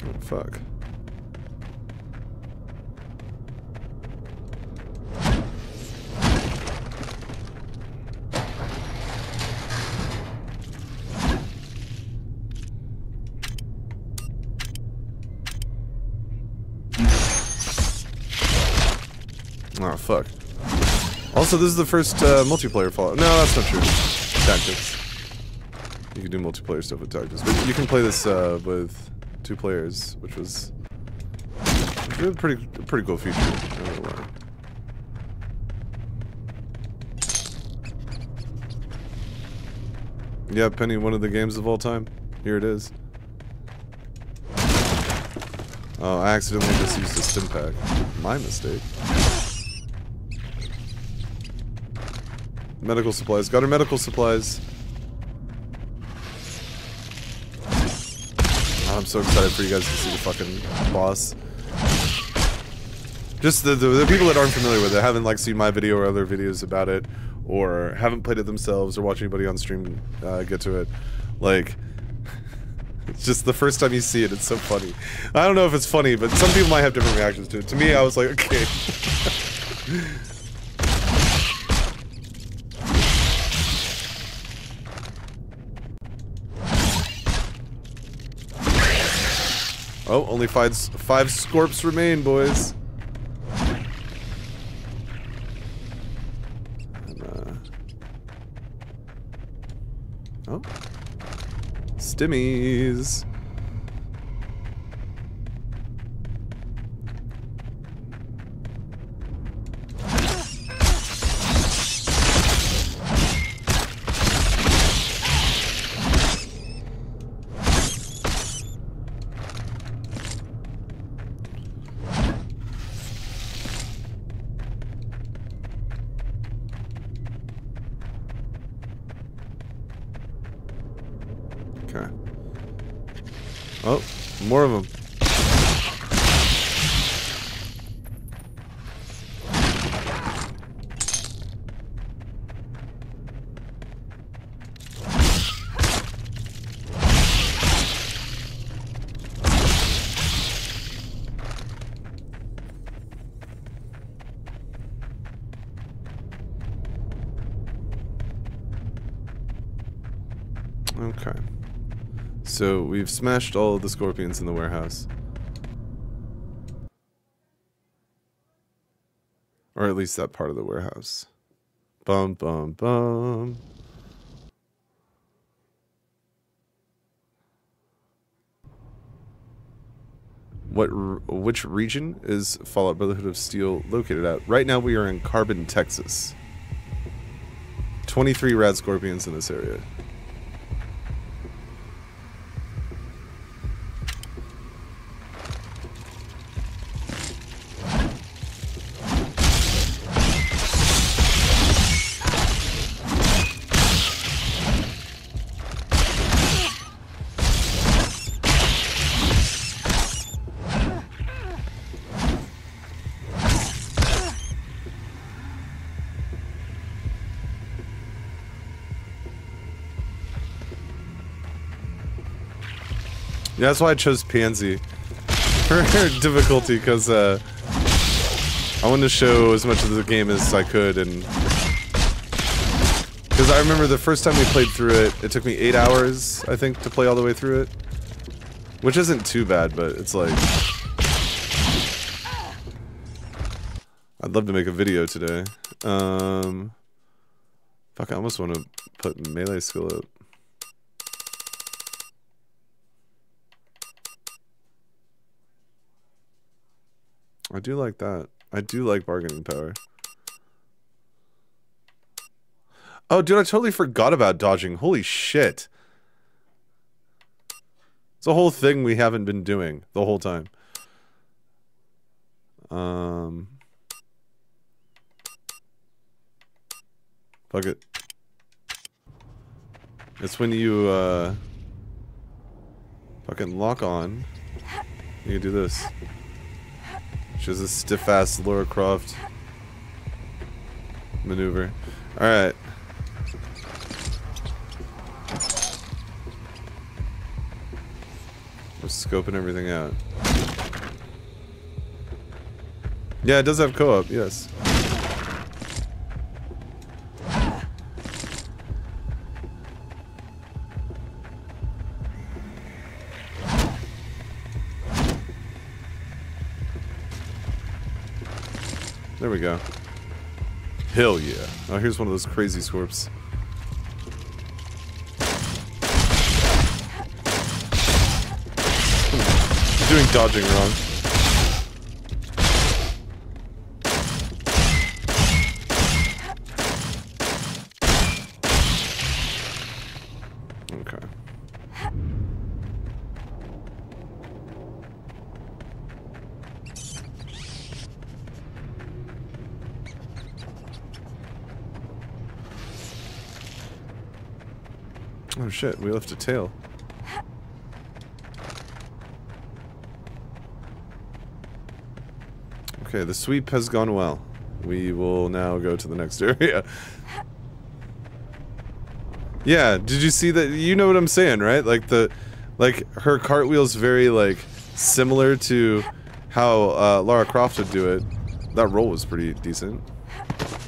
Oh, fuck. Fuck. Also, this is the first uh, multiplayer Fallout. No, that's not true. Tactics. You can do multiplayer stuff with Tactics. But you can play this uh, with two players, which was a pretty, pretty cool feature. I don't know why. Yeah, Penny, one of the games of all time. Here it is. Oh, I accidentally just used a stim pack. My mistake. Medical supplies. Got her medical supplies. Oh, I'm so excited for you guys to see the fucking boss. Just the, the, the people that aren't familiar with it, haven't like seen my video or other videos about it, or haven't played it themselves or watched anybody on stream uh, get to it. Like, it's just the first time you see it, it's so funny. I don't know if it's funny, but some people might have different reactions to it. To me, I was like, okay. Oh, only five, five Scorps remain, boys. And, uh... oh. Stimmies. Oh, more of them. Okay. So, we've smashed all of the scorpions in the warehouse. Or at least that part of the warehouse. Bum, bum, bum. What, which region is Fallout Brotherhood of Steel located at? Right now we are in Carbon, Texas. twenty-three rad scorpions in this area. Yeah, that's why I chose Pansy for her difficulty, because uh, I wanted to show as much of the game as I could, and because I remember the first time we played through it, it took me eight hours, I think, to play all the way through it, which isn't too bad, but it's like, I'd love to make a video today. Um, fuck, I almost want to put melee skill up. I do like that. I do like bargaining power. Oh, dude, I totally forgot about dodging. Holy shit. It's a whole thing we haven't been doing the whole time. Um. Fuck it. It's when you, uh... fucking lock on. You can do this. Which is a stiff-ass Lara Croft maneuver. Alright. We're scoping everything out. Yeah, it does have co-op, yes. There we go. Hell yeah. Oh, here's one of those crazy swerps. I'm doing dodging wrong. Oh shit, we left a tail. Okay, the sweep has gone well. We will now go to the next area. Yeah, did you see that? You know what I'm saying, right? Like the, like her cartwheel's very like similar to how uh, Lara Croft would do it. That roll was pretty decent.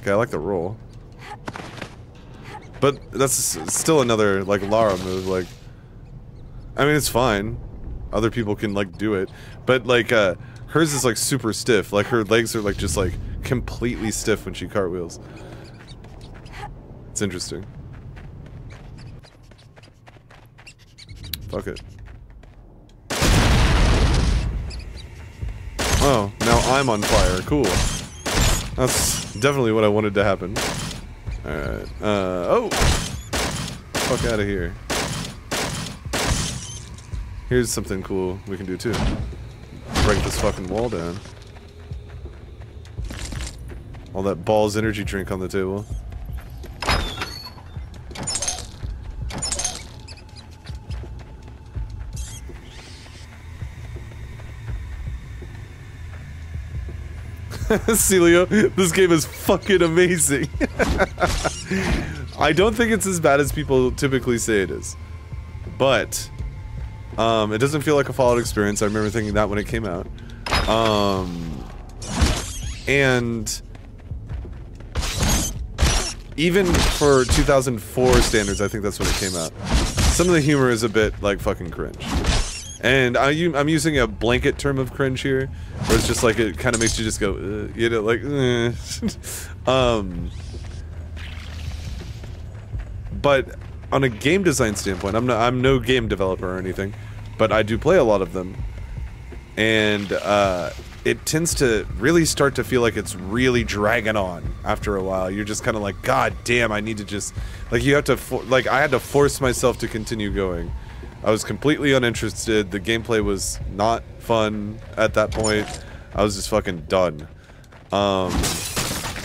Okay, I like the roll. But that's still another, like, Lara move, like... I mean, it's fine. Other people can, like, do it. But, like, uh, hers is, like, super stiff. Like, her legs are, like, just, like, completely stiff when she cartwheels. It's interesting. Fuck it. Oh, now I'm on fire. Cool. That's definitely what I wanted to happen. Alright, uh, oh! Fuck out of here. Here's something cool we can do too. Break this fucking wall down. All that Ball's energy drink on the table. Celio, this game is fucking amazing. I don't think it's as bad as people typically say it is, but um, it doesn't feel like a Fallout experience. I remember thinking that when it came out, um, and even for two thousand four standards, I think that's when it came out. Some of the humor is a bit like fucking cringe. And I, I'm using a blanket term of cringe here, where it's just like it kind of makes you just go, uh, you know, like, uh. um. But on a game design standpoint, I'm no, I'm no game developer or anything, but I do play a lot of them, and uh, it tends to really start to feel like it's really dragging on after a while. You're just kind of like, God damn, I need to just, like, you have to, for like, I had to force myself to continue going. I was completely uninterested, the gameplay was not fun at that point, I was just fucking done. Um,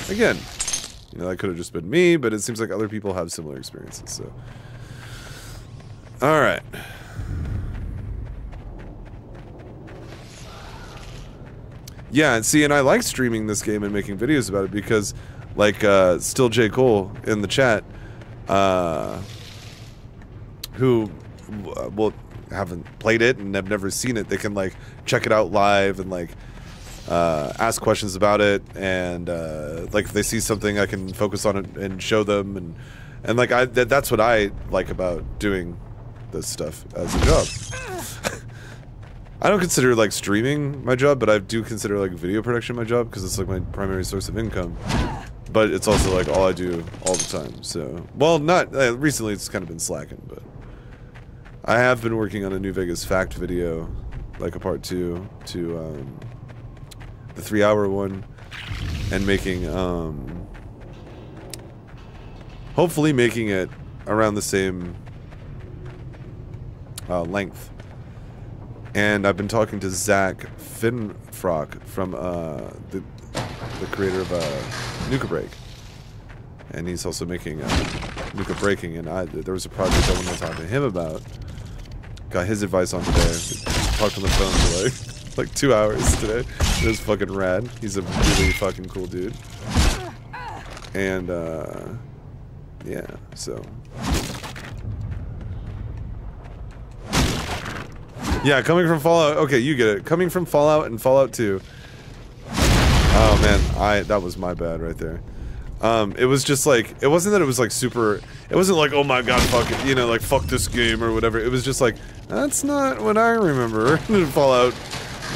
again, you know, that could have just been me, but it seems like other people have similar experiences, so. Alright. Yeah, and see, and I like streaming this game and making videos about it because, like, uh, still J. Cole in the chat, uh, who... well, haven't played it and have never seen it, they can like check it out live and like uh, ask questions about it, and uh, like if they see something I can focus on it and show them, and and like I th that's what I like about doing this stuff as a job. I don't consider like streaming my job, but I do consider like video production my job because it's like my primary source of income, but it's also like all I do all the time. So, well, not uh, recently, it's kind of been slacking, but I have been working on a New Vegas fact video, like a part two to um, the three-hour one, and making, um, hopefully making it around the same uh, length. And I've been talking to Zach Finfrock from uh, the the creator of uh, Nuka Break, and he's also making uh, Nuka Breaking, and I there was a project I wanted to talk to him about. Got his advice on today. Talked on the phone for like, like two hours today. It was fucking rad. He's a really fucking cool dude. And, uh, yeah, so. Yeah, coming from Fallout, okay, you get it. Coming from Fallout and Fallout two. Oh man, I, that was my bad right there. Um, it was just like, it wasn't that it was like super, it wasn't like, oh my god, fuck it, you know, like, fuck this game or whatever. It was just like, that's not what I remember Fallout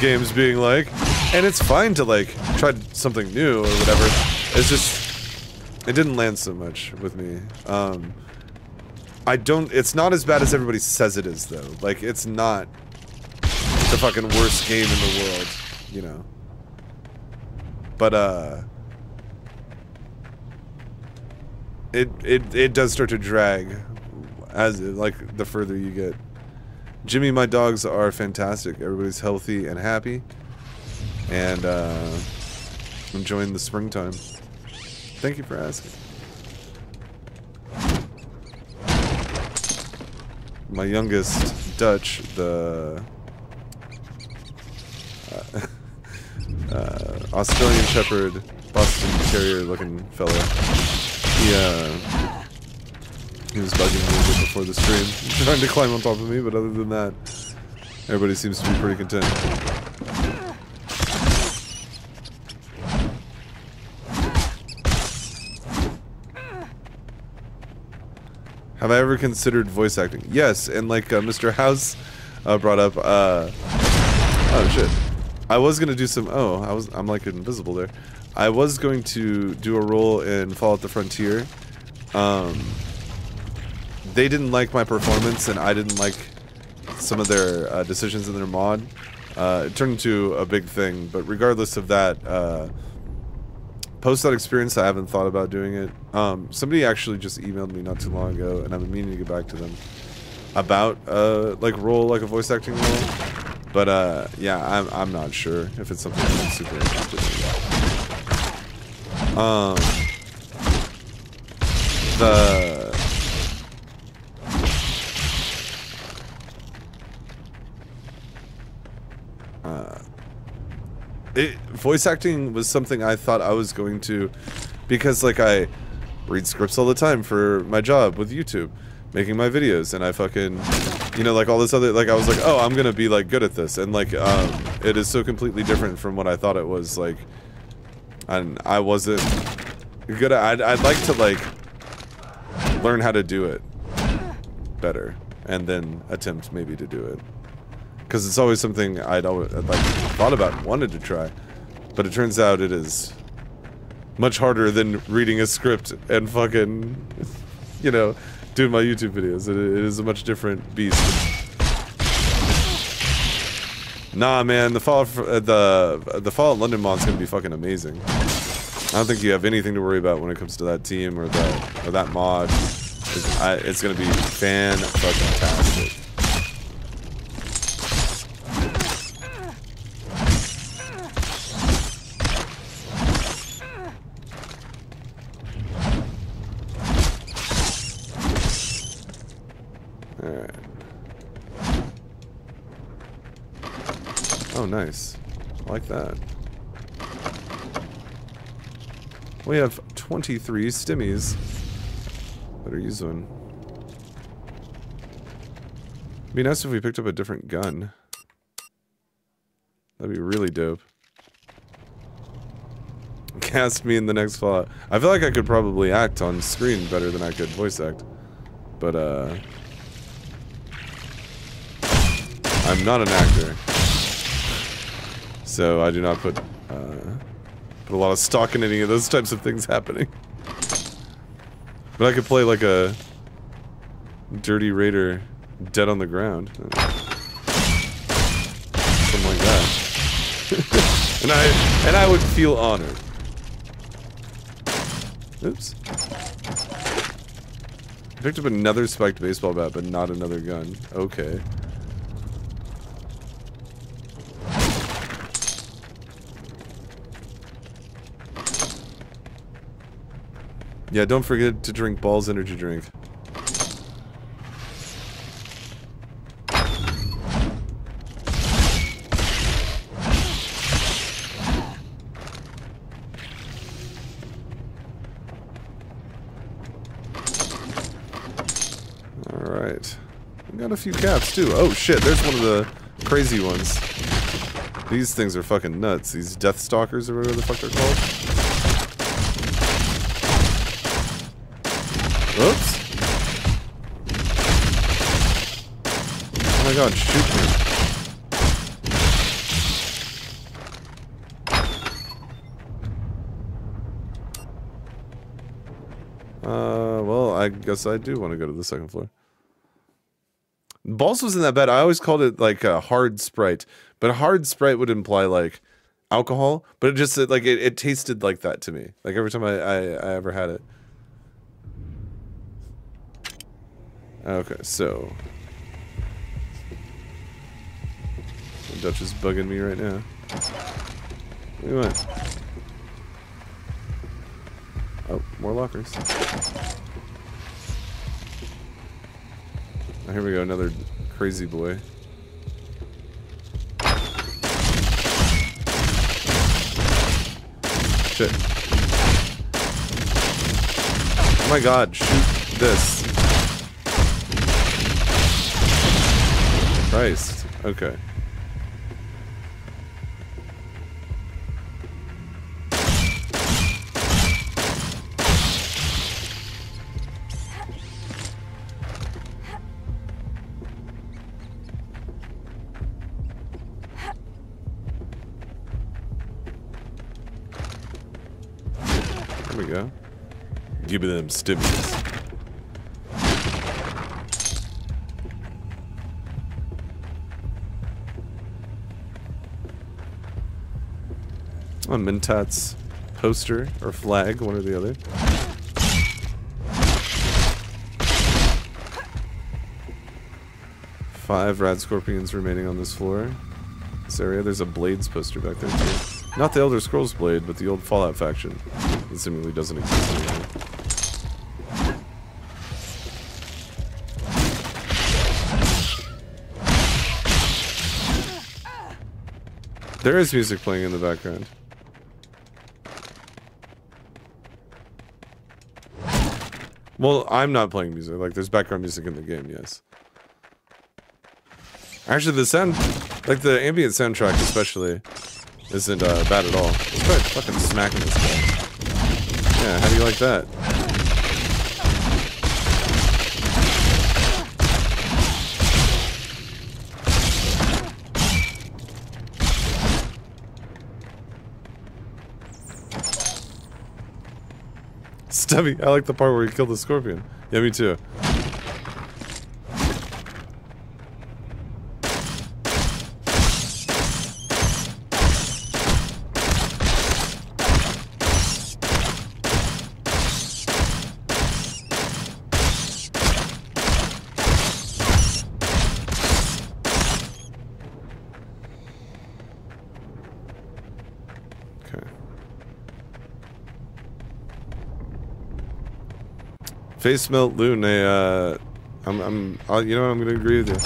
games being like. And it's fine to like, try something new or whatever. It's just, It didn't land so much with me. Um, I don't... It's not as bad as everybody says it is, though. Like, it's not the fucking worst game in the world, you know. But, uh... It, it, it does start to drag as, like, the further you get. Jimmy, my dogs are fantastic. Everybody's healthy and happy. And, uh... enjoying the springtime. Thank you for asking. My youngest, Dutch, the uh, uh, Australian Shepherd, Boston Terrier-looking fella. He uh, he was bugging me a bit before the stream, trying to climb on top of me. But other than that, everybody seems to be pretty content. Have I ever considered voice acting? Yes, and like uh, Mister House uh, brought up, uh, oh shit, I was gonna do some, oh, I was, I'm like invisible there. I was going to do a role in Fallout the Frontier. Um, they didn't like my performance and I didn't like some of their uh, decisions in their mod. Uh, it turned into a big thing, but regardless of that, uh, post that experience, I haven't thought about doing it. Um, somebody actually just emailed me not too long ago, and I've been meaning to get back to them about uh, like role, like a voice acting role. But uh, yeah, I'm I'm not sure if it's something I'm super interested in. Um, the uh. It, voice acting was something I thought I was going to, because like I read scripts all the time for my job with YouTube, making my videos, and I fucking, you know, like all this other, like I was like, oh, I'm gonna be like good at this, and like um, it is so completely different from what I thought it was, like, and I wasn't good at. I'd, I'd like to like learn how to do it better, and then attempt maybe to do it. Because it's always something I'd always I'd like thought about and wanted to try. But it turns out it is much harder than reading a script and fucking, you know, doing my YouTube videos. It, it is a much different beast. Nah, man, the Fallout, uh, the, the Fallout London mod's gonna be fucking amazing. I don't think you have anything to worry about when it comes to that team or that, or that mod. It's, I, it's gonna be fan-fucking-tastic. Nice. I like that. We have twenty-three stimmies. Better use one. It'd be nice if we picked up a different gun. That'd be really dope. Cast me in the next Fallout. I feel like I could probably act on screen better than I could voice act. But, uh... I'm not an actor. So I do not put, uh, put a lot of stock in any of those types of things happening. But I could play like a dirty raider dead on the ground. Something like that. and I and I would feel honored. Oops. I picked up another spiked baseball bat, but not another gun. Okay. Yeah, don't forget to drink Ball's energy drink. Alright. We got a few caps too. Oh shit, there's one of the crazy ones. These things are fucking nuts. These Death Stalkers or whatever the fuck they're called. Oops. Oh my god, shoot me. Uh, well, I guess I do want to go to the second floor. Balls was in that bed. I always called it like a hard Sprite, but a hard Sprite would imply like alcohol, but it just like it, it tasted like that to me. Like every time I, I, I ever had it. Okay, so the Dutch is bugging me right now. We went. Oh, more lockers. Oh, here we go, another crazy boy. Shit. Oh my god, shoot this. Christ, okay. Give me them stimulus. On Mintat's poster or flag, one or the other. Five rad scorpions remaining on this floor. This area, there's a Blades poster back there too. Not the Elder Scrolls Blade, but the old Fallout faction. It seemingly doesn't exist anymore. There is music playing in the background. Well, I'm not playing music. Like, there's background music in the game, yes. Actually, the sound... Like, the ambient soundtrack especially isn't uh, bad at all. Let's try fucking smacking this guy. Yeah, how do you like that? Stubby, I like the part where you killed the scorpion. Yeah, me too. Face melt loon, I, uh, I'm, I'm, I'll, you know what, I'm gonna agree with you.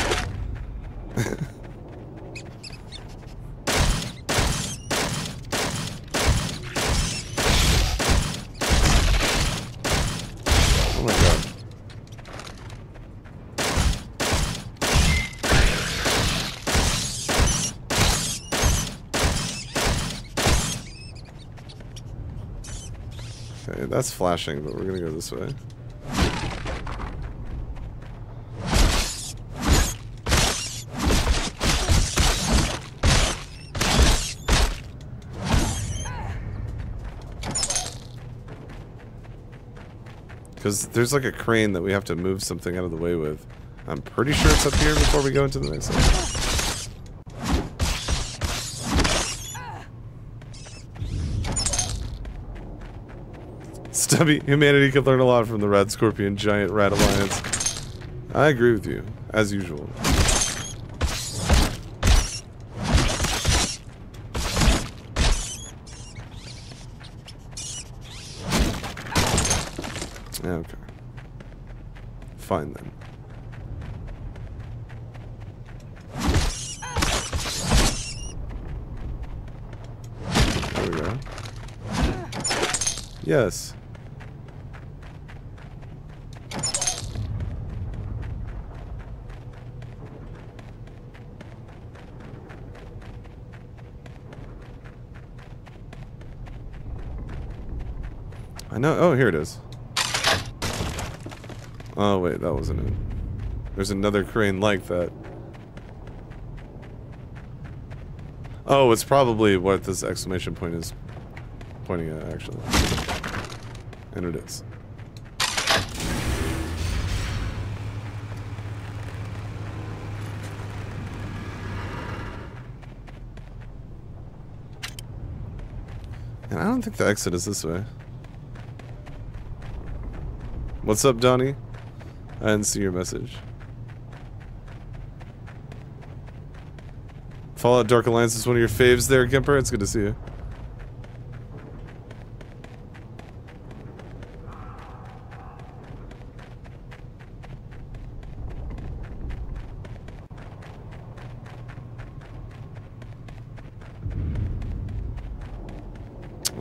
Oh my god. Okay, that's flashing, but we're gonna go this way. Because there's like a crane that we have to move something out of the way with. I'm pretty sure it's up here before we go into the next one. Stubby, humanity could learn a lot from the Rad Scorpion Giant Rat Alliance. I agree with you, as usual. Okay. Fine then. There we go. Yes. I know. Oh, here it is. Oh wait, that wasn't it. There's another crane like that. Oh, it's probably what this exclamation point is pointing at, actually. And it is. And I don't think the exit is this way. What's up, Donnie? I didn't see your message. Fallout Dark Alliance is one of your faves there, Kemper. It's good to see you.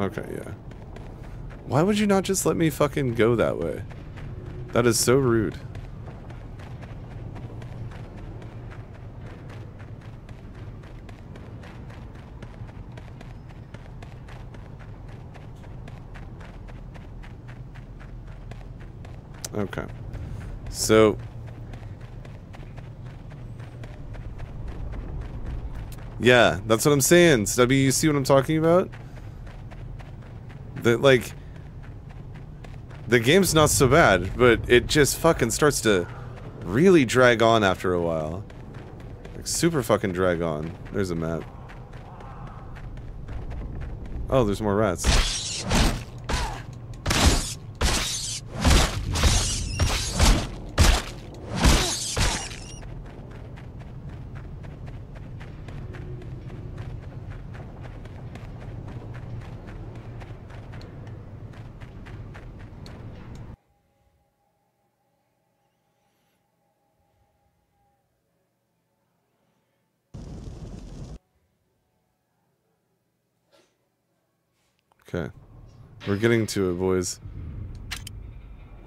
Okay, yeah. Why would you not just let me fucking go that way? That is so rude. Okay. So yeah, that's what I'm saying. Stubby, you see what I'm talking about? That, like, the game's not so bad, but it just fucking starts to really drag on after a while. Like, super fucking drag on. There's a map. Oh, there's more rats. Okay. We're getting to it, boys.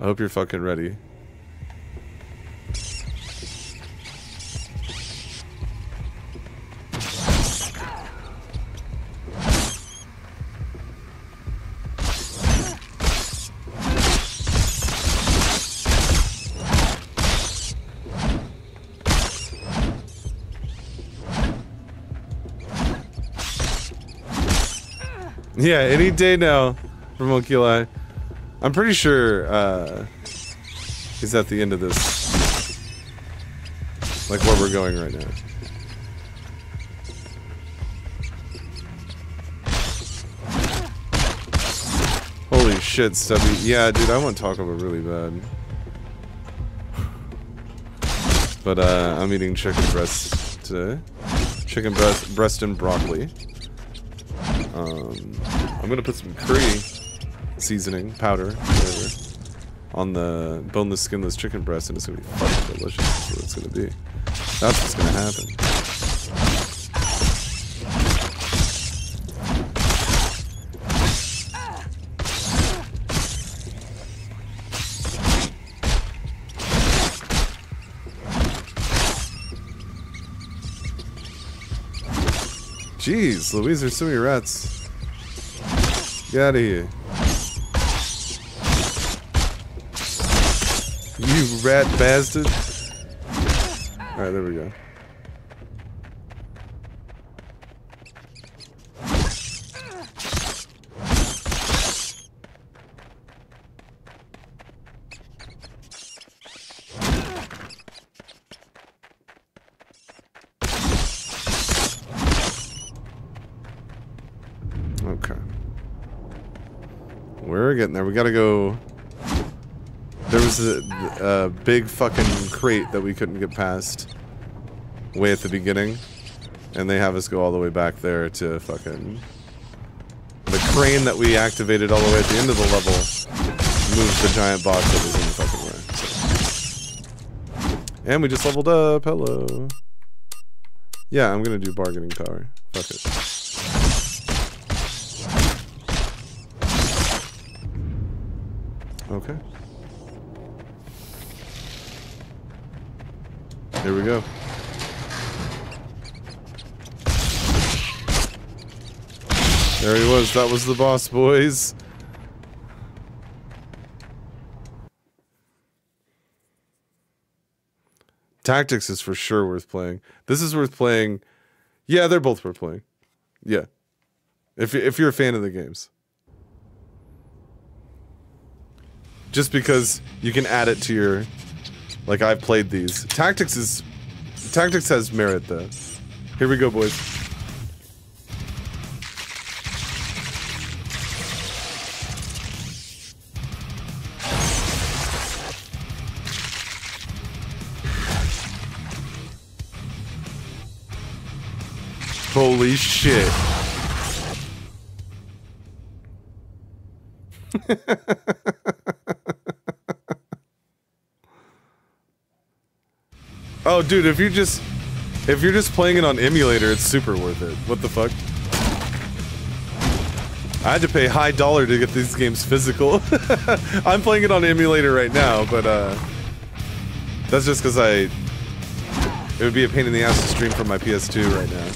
I hope you're fucking ready. Yeah, any day now from Okuli. I'm pretty sure uh, he's at the end of this. Like where we're going right now. Holy shit, Stubby. Yeah, dude, I want Taco Bell really bad. But uh, I'm eating chicken breast today. Chicken breast, breast and broccoli. Um, I'm gonna put some curry seasoning, powder, whatever, on the boneless, skinless chicken breast, and it's gonna be fucking delicious. That's what it's gonna be. That's what's gonna happen. Jeez, Louise, there's so many rats. Get out of here. You rat bastard. Alright, there we go. There, we gotta go. There was a, a big fucking crate that we couldn't get past way at the beginning, and they have us go all the way back there to fucking the crane that we activated all the way at the end of the level. Moved the giant box that was in the fucking way. So. And we just leveled up. Hello. Yeah, I'm gonna do bargaining power. Fuck it. Okay. Here we go. There he was. That was the boss, boys. Tactics is for sure worth playing. This is worth playing. Yeah, they're both worth playing. Yeah. If if you're a fan of the games. Just because you can add it to your, like, I've played these. Tactics is, Tactics has merit though. Here we go, boys. Holy shit. Oh, dude, if you just... If you're just playing it on emulator, it's super worth it. What the fuck? I had to pay high dollar to get these games physical. I'm playing it on emulator right now, but, uh... That's just because I... It would be a pain in the ass to stream from my P S two right now.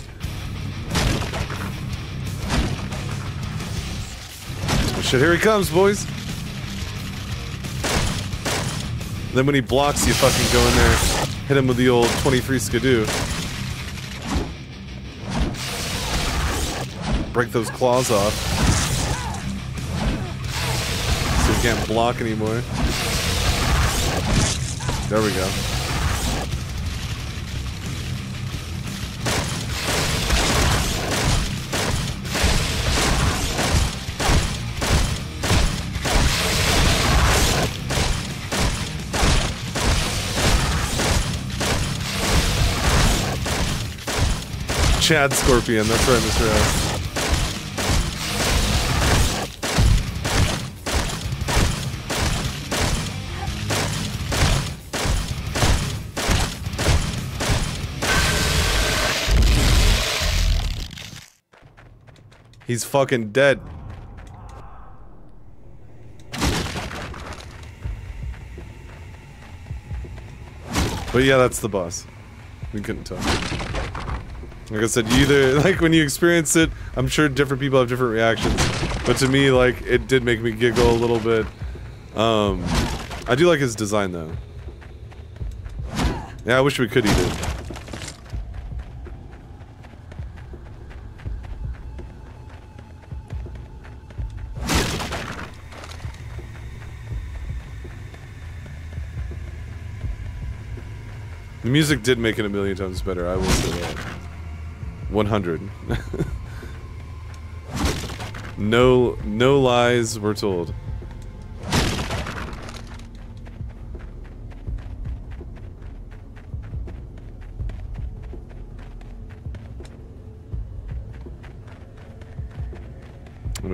Oh shit, here he comes, boys! Then when he blocks, you fucking go in there, hit him with the old twenty-three skidoo. Break those claws off. So he can't block anymore. There we go. Chad Scorpion, that's right, Mister S. He's fucking dead. But yeah, that's the boss. We couldn't tell. Like I said, you either, like, when you experience it, I'm sure different people have different reactions, but to me, like, it did make me giggle a little bit. Um, I do like his design, though. Yeah, I wish we could eat it. The music did make it a million times better, I will say that. one hundred. no, no lies were told. We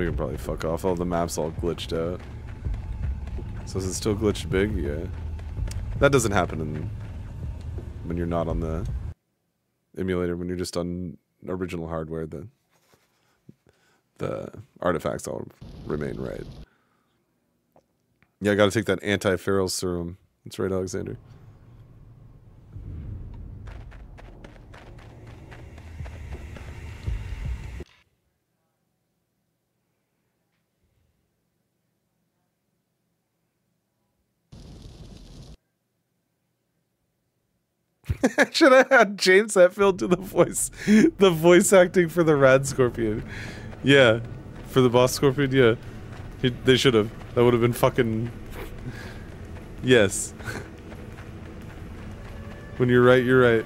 can probably fuck off. All the maps all glitched out. So is it still glitched big? Yeah. That doesn't happen in, when you're not on the emulator, when you're just on original hardware, the the artifacts all remain right. Yeah, I gotta take that anti-feral serum. That's right, Alexander. Should I have James Hetfield do the voice, the voice acting for the Rad Scorpion? Yeah, for the Boss Scorpion. Yeah, he, they should have. That would have been fucking. Yes. When you're right, you're right.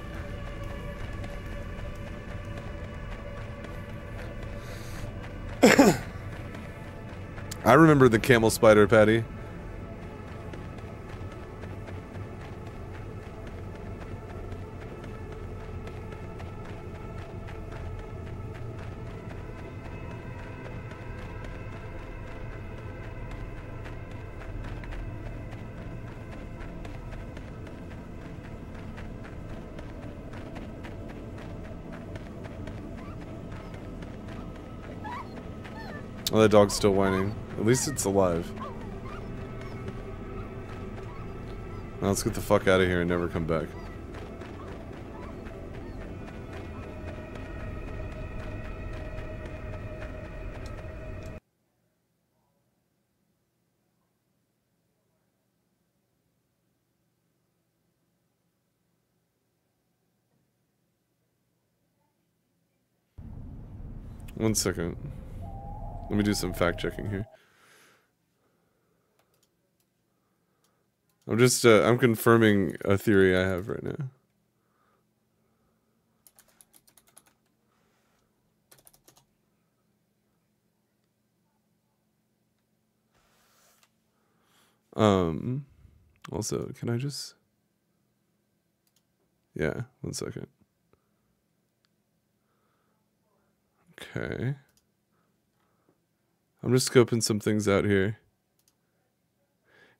I remember the camel spider patty. Oh, that dog's still whining. At least it's alive. Now let's get the fuck out of here and never come back. One second. Let me do some fact checking here. I'm just, uh, I'm confirming a theory I have right now. Um, also, can I just... Yeah, one second. Okay. I'm just scoping some things out here.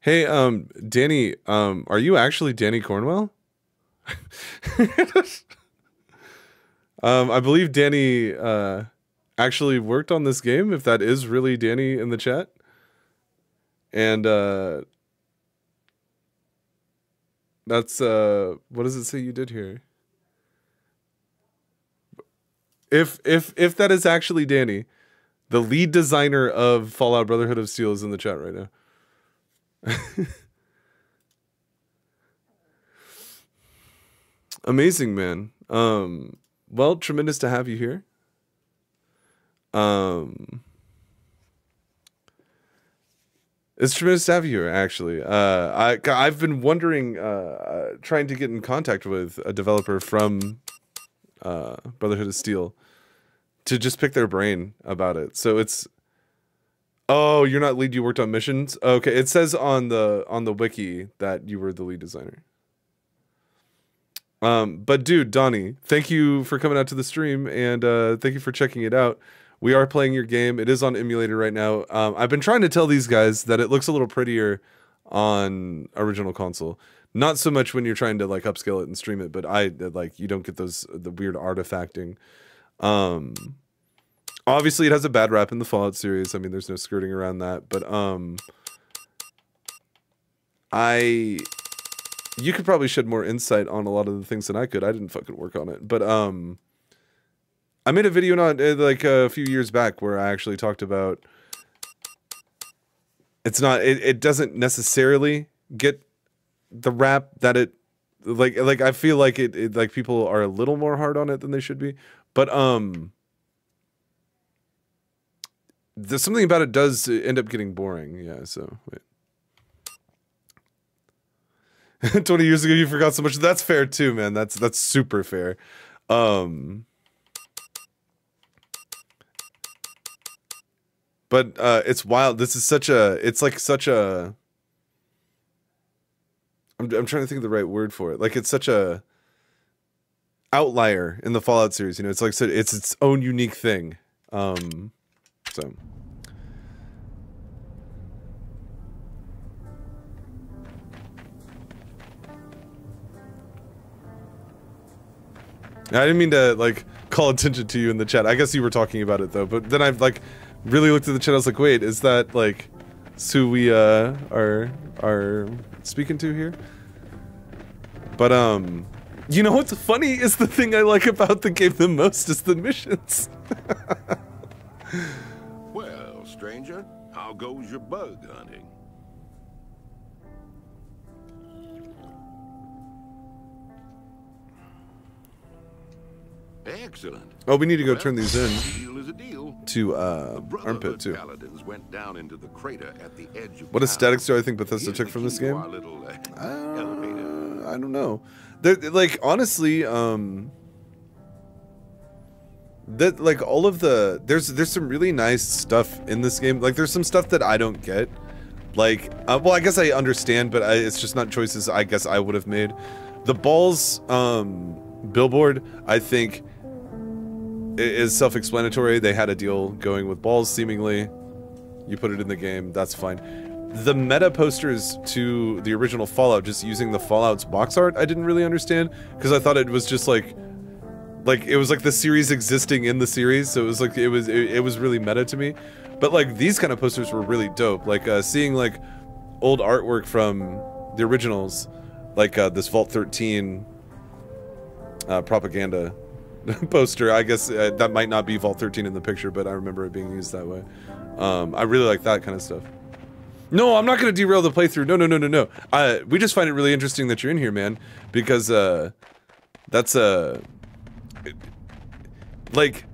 Hey, um, Danny, um, are you actually Danny Cornwell? um, I believe Danny uh, actually worked on this game, if that is really Danny in the chat. And uh, that's, uh, what does it say you did here? If, if, if that is actually Danny, the lead designer of Fallout Brotherhood of Steel is in the chat right now. Amazing, man. Um well, tremendous to have you here. Um it's tremendous to have you here, actually. uh i i've been wondering, uh, uh trying to get in contact with a developer from uh Brotherhood of Steel to just pick their brain about it. So it's Oh, you're not lead. You worked on missions. Okay, it says on the on the wiki that you were the lead designer. Um, but dude, Donnie, thank you for coming out to the stream, and uh, thank you for checking it out. We are playing your game. It is on emulator right now. Um, I've been trying to tell these guys that it looks a little prettier on original console. Not so much when you're trying to like upscale it and stream it, but I like you don't get those the weird artifacting. Um, Obviously, it has a bad rap in the Fallout series. I mean, there's no skirting around that. But um, I, you could probably shed more insight on a lot of the things than I could. I didn't fucking work on it. But um, I made a video not like a few years back where I actually talked about. It's not. It, it doesn't necessarily get the rap that it like. Like I feel like it, it. Like people are a little more hard on it than they should be. But um. There's something about it does end up getting boring. Yeah, so, wait. twenty years ago, you forgot so much. That's fair, too, man. That's that's super fair. Um, but uh, it's wild. This is such a... It's like such a... I'm, I'm trying to think of the right word for it. Like, it's such a outlier in the Fallout series. You know, it's like it's its own unique thing. Um... So. I didn't mean to like call attention to you in the chat. I guess you were talking about it though, but then I've like really looked at the chat. I was like, wait, is that like who we uh, are are speaking to here? But um, you know what's funny is the thing I like about the game the most is the missions. Well, stranger, how goes your bug hunting? Excellent. Oh, we need to go turn these in to uh, Armpit, too. What aesthetics do I think Bethesda took from this game? Uh, I don't know. They're, like, honestly, um... That like all of the there's there's some really nice stuff in this game. Like there's some stuff that I don't get. Like uh, well, I guess I understand, but I, it's just not choices I guess I would have made. The balls um, billboard, I think, is self-explanatory. They had a deal going with balls, seemingly. You put it in the game, that's fine. The meta posters to the original Fallout, just using the Fallout's box art, I didn't really understand because I thought it was just like. Like it was like the series existing in the series, so it was like it was it, it was really meta to me. But like these kind of posters were really dope. Like uh, seeing like old artwork from the originals, like uh, this Vault thirteen uh, propaganda poster. I guess uh, that might not be Vault thirteen in the picture, but I remember it being used that way. Um, I really like that kind of stuff. No, I'm not gonna derail the playthrough. No, no, no, no, no. I, we just find it really interesting that you're in here, man, because uh, that's a uh, like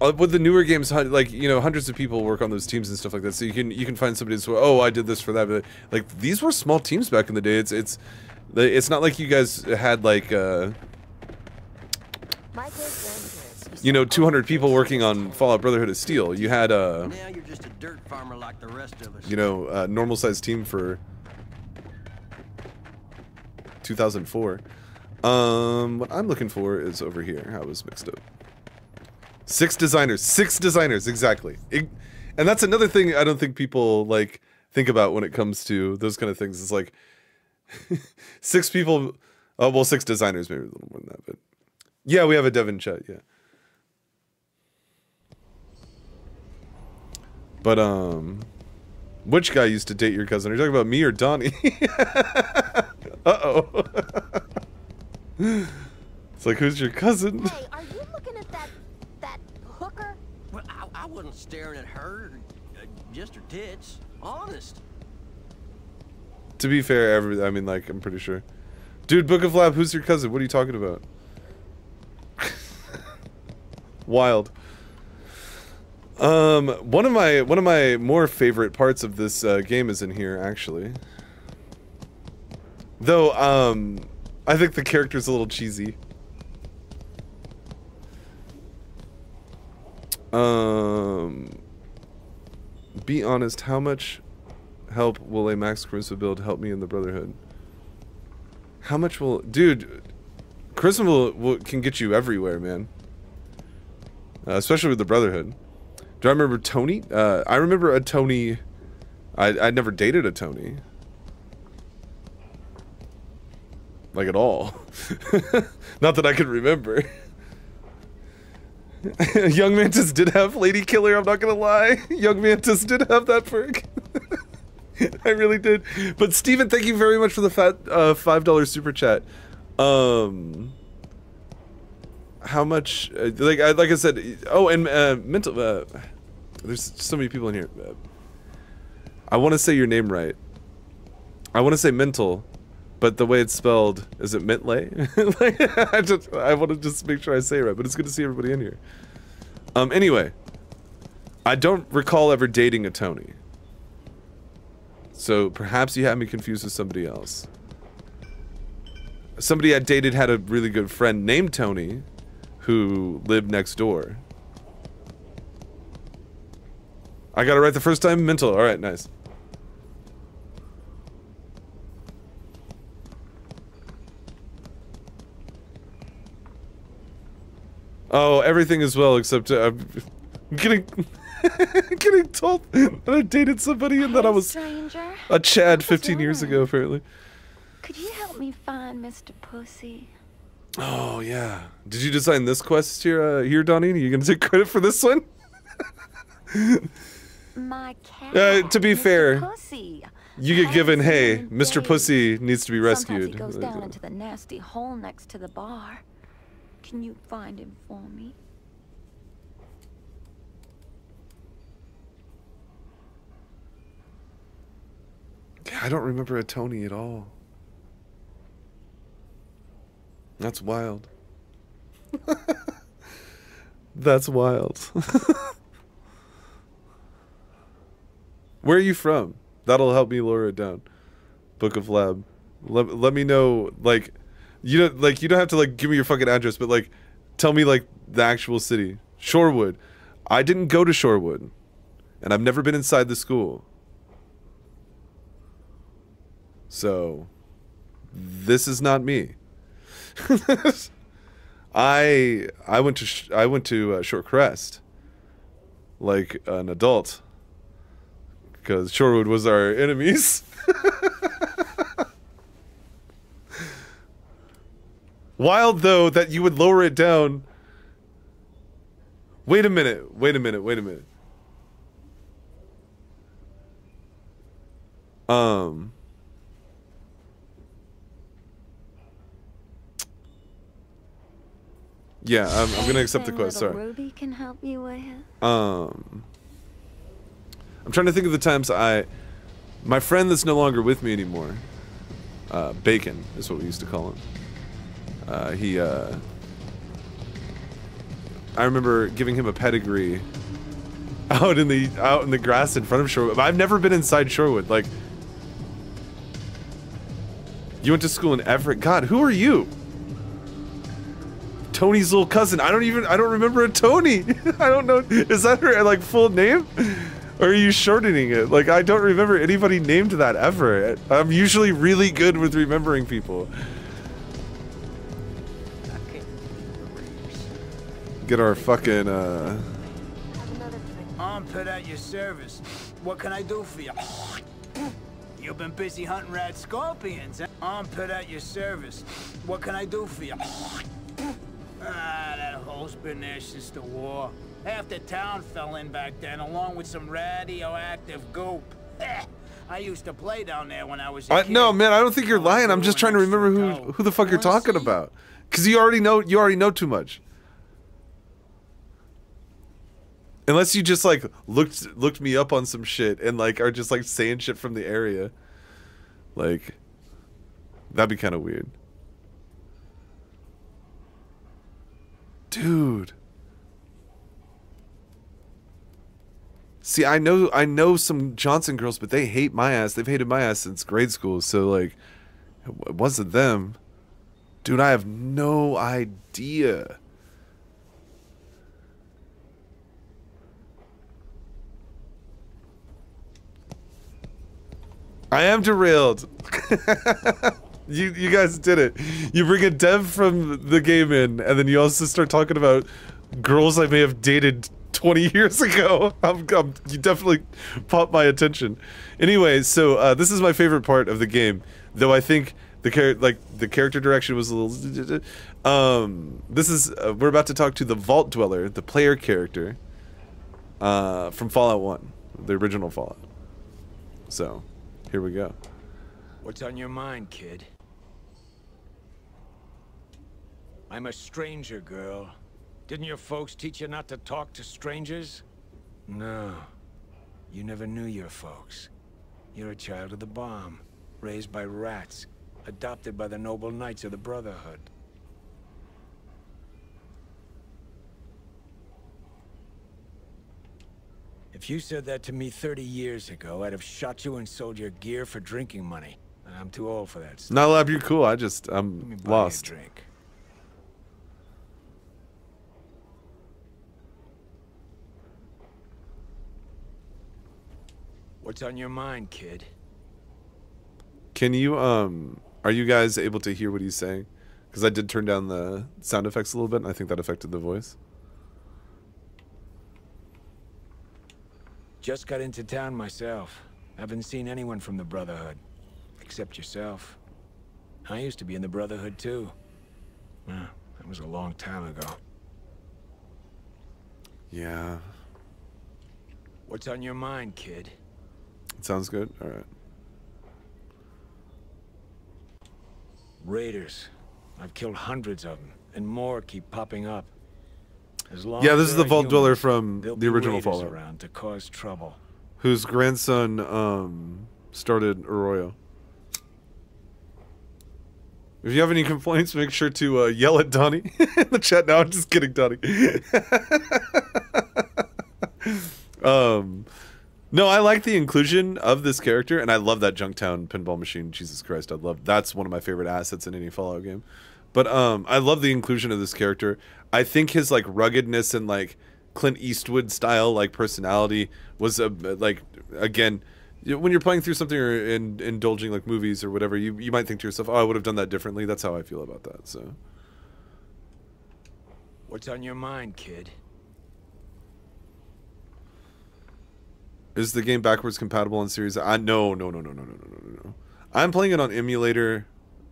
with the newer games, like you know, hundreds of people work on those teams and stuff like that. So you can you can find somebody who's oh, I did this for that. But like these were small teams back in the day. It's it's it's not like you guys had like uh, you know, two hundred people working on Fallout Brotherhood of Steel. You had uh, you know, a normal sized team for two thousand four. Um, what I'm looking for is over here. I was mixed up. Six designers. Six designers, exactly. It, and that's another thing I don't think people, like, think about when it comes to those kind of things. It's like, six people... Oh, well, six designers, maybe a little more than that, but... Yeah, we have a dev in chat, yeah. But, um... which guy used to date your cousin? Are you talking about me or Donnie? Uh-oh. It's like, who's your cousin? Hey, are you looking at that... that hooker? Well, I, I wasn't staring at her, uh, just her tits. Honest. To be fair, every, I mean, like, I'm pretty sure. Dude, Book of Lab, who's your cousin? What are you talking about? Wild. Um, one of my one of my more favorite parts of this uh, game is in here, actually. Though, um, I think the character's a little cheesy. Um, be honest, how much help will a Max Charisma build help me in the Brotherhood? How much will... Dude, Charisma will, will, can get you everywhere, man. Uh, especially with the Brotherhood. Do I remember Tony? Uh, I remember a Tony... I, I never dated a Tony. Like, at all. Not that I could remember. Young Mantis did have Lady Killer, I'm not gonna lie. Young Mantis did have that perk. I really did. But Steven, thank you very much for the fat, uh, five dollar super chat. Um... How much? Uh, like, I, like I said. Oh, and uh, mental. Uh, there's so many people in here. Uh, I want to say your name right. I want to say mental, but the way it's spelled, is it Mentlay? Like, I just, I want to just make sure I say it right. But it's good to see everybody in here. Um. Anyway, I don't recall ever dating a Tony. So perhaps you had me confused with somebody else. Somebody I dated had a really good friend named Tony, who lived next door. I got it right the first time? Mental. Alright, nice. Oh, everything is well except uh, I'm getting getting told that I dated somebody and that I was stranger. A Chad fifteen years ago, apparently. Could you help me find Mister Pussy? Oh, yeah. Did you design this quest here, uh, here, Donnie? Are you going to take credit for this one? My cat, uh, to be Mister fair, Pussy. You get given, hey, Mister Days. Pussy needs to be rescued. Sometimes he goes uh, down into the nasty hole next to the bar. Can you find him for me? I don't remember a Tony at all. That's wild. That's wild. Where are you from? That'll help me lower it down. Book of Lab. Let, let me know, like, you don't, like, you don't have to, like, give me your fucking address, but, like, tell me, like, the actual city. Shorewood. I didn't go to Shorewood. And I've never been inside the school. So, this is not me. I I went to sh I went to uh, Shorecrest, like an adult, because Shorewood was our enemies. Wild though that you would lower it down. Wait a minute! Wait a minute! Wait a minute! Um. Yeah, I'm, I'm gonna accept the quest, sorry. Ruby can help you with. Um, I'm trying to think of the times I... My friend that's no longer with me anymore, uh, Bacon is what we used to call him. Uh, he, uh... I remember giving him a pedigree out in the out in the grass in front of Shorewood. I've never been inside Shorewood, like... You went to school in Everett. God, who are you? Tony's little cousin. I don't even, I don't remember a Tony. I don't know. Is that her like full name? Or are you shortening it? Like, I don't remember anybody named that ever. I'm usually really good with remembering people. get our fucking uh I'm put at your service. What can I do for you? You've been busy hunting rat scorpions. I'm put at your service. What can I do for you? Ah, that hole's been there since the war. Half the town fell in back then, along with some radioactive goop. I used to play down there when I was a I, kid. No, man, I don't think you're lying. I'm just trying to remember who who the fuck you're talking about. Cause you already know you already know too much. Unless you just like looked looked me up on some shit and like are just like saying shit from the area. Like that'd be kind of weird. Dude. See, I know I know some Johnson girls, but they hate my ass. They've hated my ass since grade school, so like it wasn't them. Dude, I have no idea. I am derailed. you you guys did it. You bring a dev from the game in, and then you also start talking about girls I may have dated twenty years ago. I'm, I'm, you definitely popped my attention. Anyway, so uh, this is my favorite part of the game, though I think the char like the character direction was a little. Um, this is uh, we're about to talk to the Vault Dweller, the player character, uh, from Fallout one, the original Fallout. So. Here we go. What's on your mind, kid? I'm a stranger, girl. Didn't your folks teach you not to talk to strangers? No. You never knew your folks. You're a child of the bomb, raised by rats, adopted by the noble knights of the Brotherhood. If you said that to me thirty years ago, I'd have shot you and sold your gear for drinking money. I'm too old for that stuff. No, Lab, you're cool. I just, I'm lost. Let me buy you a drink. What's on your mind, kid? Can you, um, are you guys able to hear what he's saying? Because I did turn down the sound effects a little bit, and I think that affected the voice. Just got into town myself. Haven't seen anyone from the Brotherhood, except yourself. I used to be in the Brotherhood too. Well, that was a long time ago. Yeah. What's on your mind, kid? It sounds good. All right. Raiders. I've killed hundreds of them, and more keep popping up. As long yeah, this as is the Vault humans, Dweller from the original Fallout. Around to cause trouble. Whose grandson um, started Arroyo. If you have any complaints, make sure to uh, yell at Donnie in the chat. Now I'm just kidding, Donnie. um, no, I like the inclusion of this character, and I love that Junktown pinball machine. Jesus Christ, I love that's one of my favorite assets in any Fallout game. But um, I love the inclusion of this character. I think his like ruggedness and like Clint Eastwood style like personality was a like again when you're playing through something or in, indulging like movies or whatever you you might think to yourself, oh, I would have done that differently. That's how I feel about that. So. What's on your mind, kid? Is the game backwards compatible on Series? I no no no no no no no no. I'm playing it on emulator.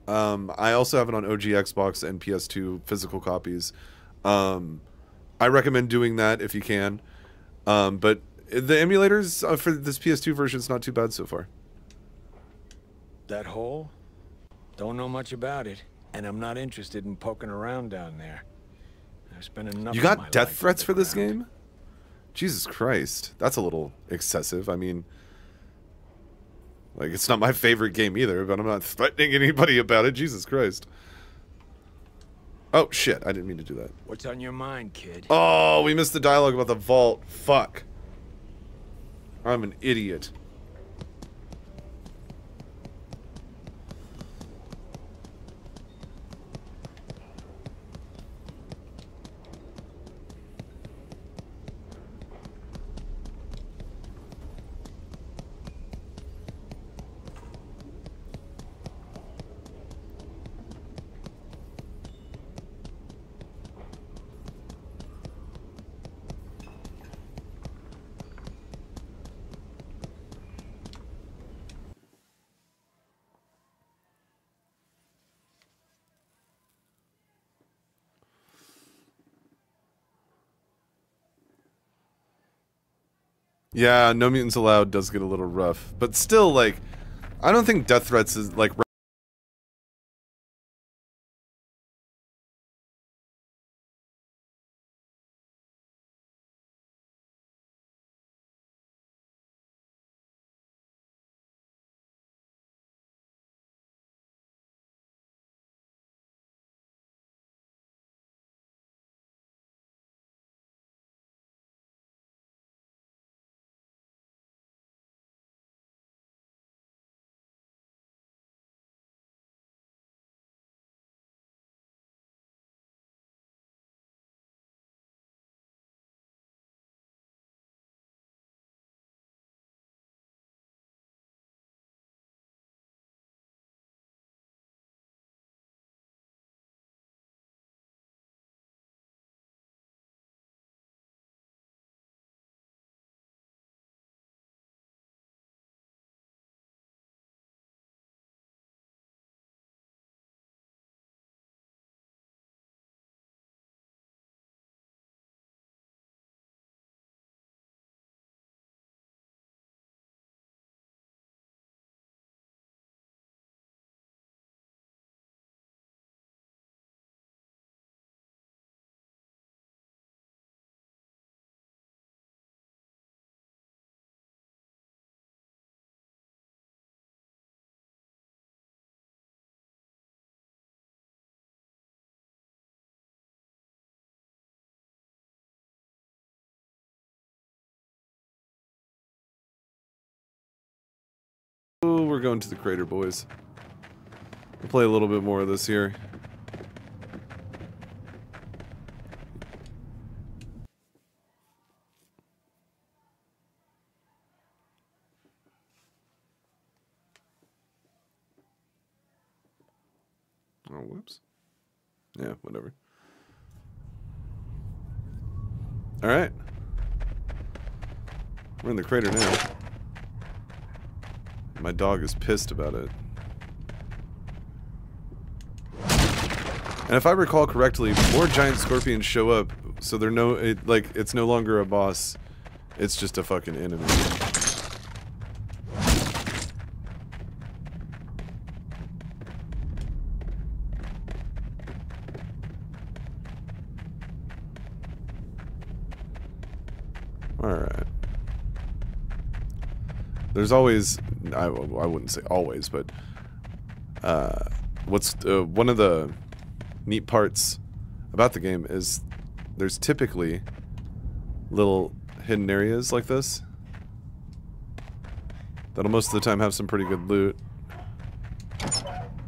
Um, I also have it on O G Xbox and P S two physical copies. Um, I recommend doing that if you can. Um, but the emulators for this P S two version is not too bad so far. That hole? Don't know much about it, and I'm not interested in poking around down there. I've spent enough. You got death threats for this game? Jesus Christ, that's a little excessive. I mean. Like, it's not my favorite game either, but I'm not threatening anybody about it. Jesus Christ. Oh, shit. I didn't mean to do that. What's on your mind, kid? Oh, we missed the dialogue about the vault. Fuck. I'm an idiot. Yeah, No Mutants Allowed does get a little rough, but still, like, I don't think death threats is like. We're going to the crater, boys. We'll play a little bit more of this here. Oh, whoops. Yeah, whatever. All right. We're in the crater now. My dog is pissed about it. And if I recall correctly, more giant scorpions show up, so they're no, it, like, it's no longer a boss. It's just a fucking enemy. Alright. There's always... I, I wouldn't say always, but uh, what's uh, one of the neat parts about the game is there's typically little hidden areas like this that'll most of the time have some pretty good loot.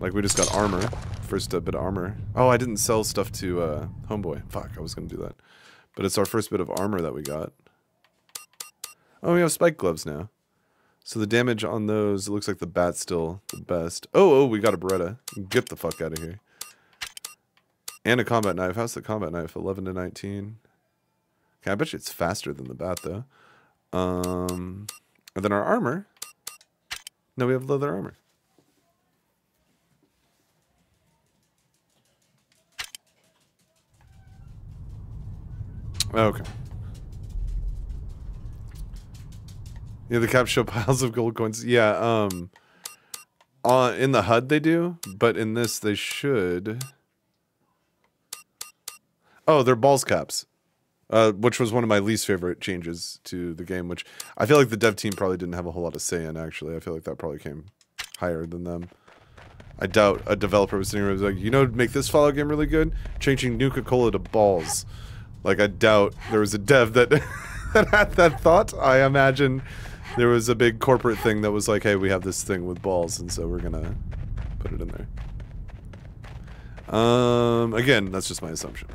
Like we just got armor, first a bit of armor. Oh, I didn't sell stuff to uh, Homeboy. Fuck, I was gonna do that, but it's our first bit of armor that we got. Oh, we have spike gloves now. So the damage on those, it looks like the bat's still the best. Oh, oh, we got a Beretta. Get the fuck out of here. And a combat knife. How's the combat knife? eleven to nineteen. Okay, I bet you it's faster than the bat, though. Um, and then our armor. No, we have leather armor. Okay. Yeah, the caps show piles of gold coins. Yeah, um... Uh, in the H U D they do, but in this they should... Oh, they're balls caps. Uh, which was one of my least favorite changes to the game, which... I feel like the dev team probably didn't have a whole lot to say in, actually. I feel like that probably came higher than them. I doubt a developer was sitting there and was like, you know, make this Fallout game really good? Changing Nuka-Cola to balls. Like, I doubt there was a dev that, that had that thought. I imagine... There was a big corporate thing that was like, hey, we have this thing with balls, and so we're gonna put it in there. Um, again, that's just my assumption.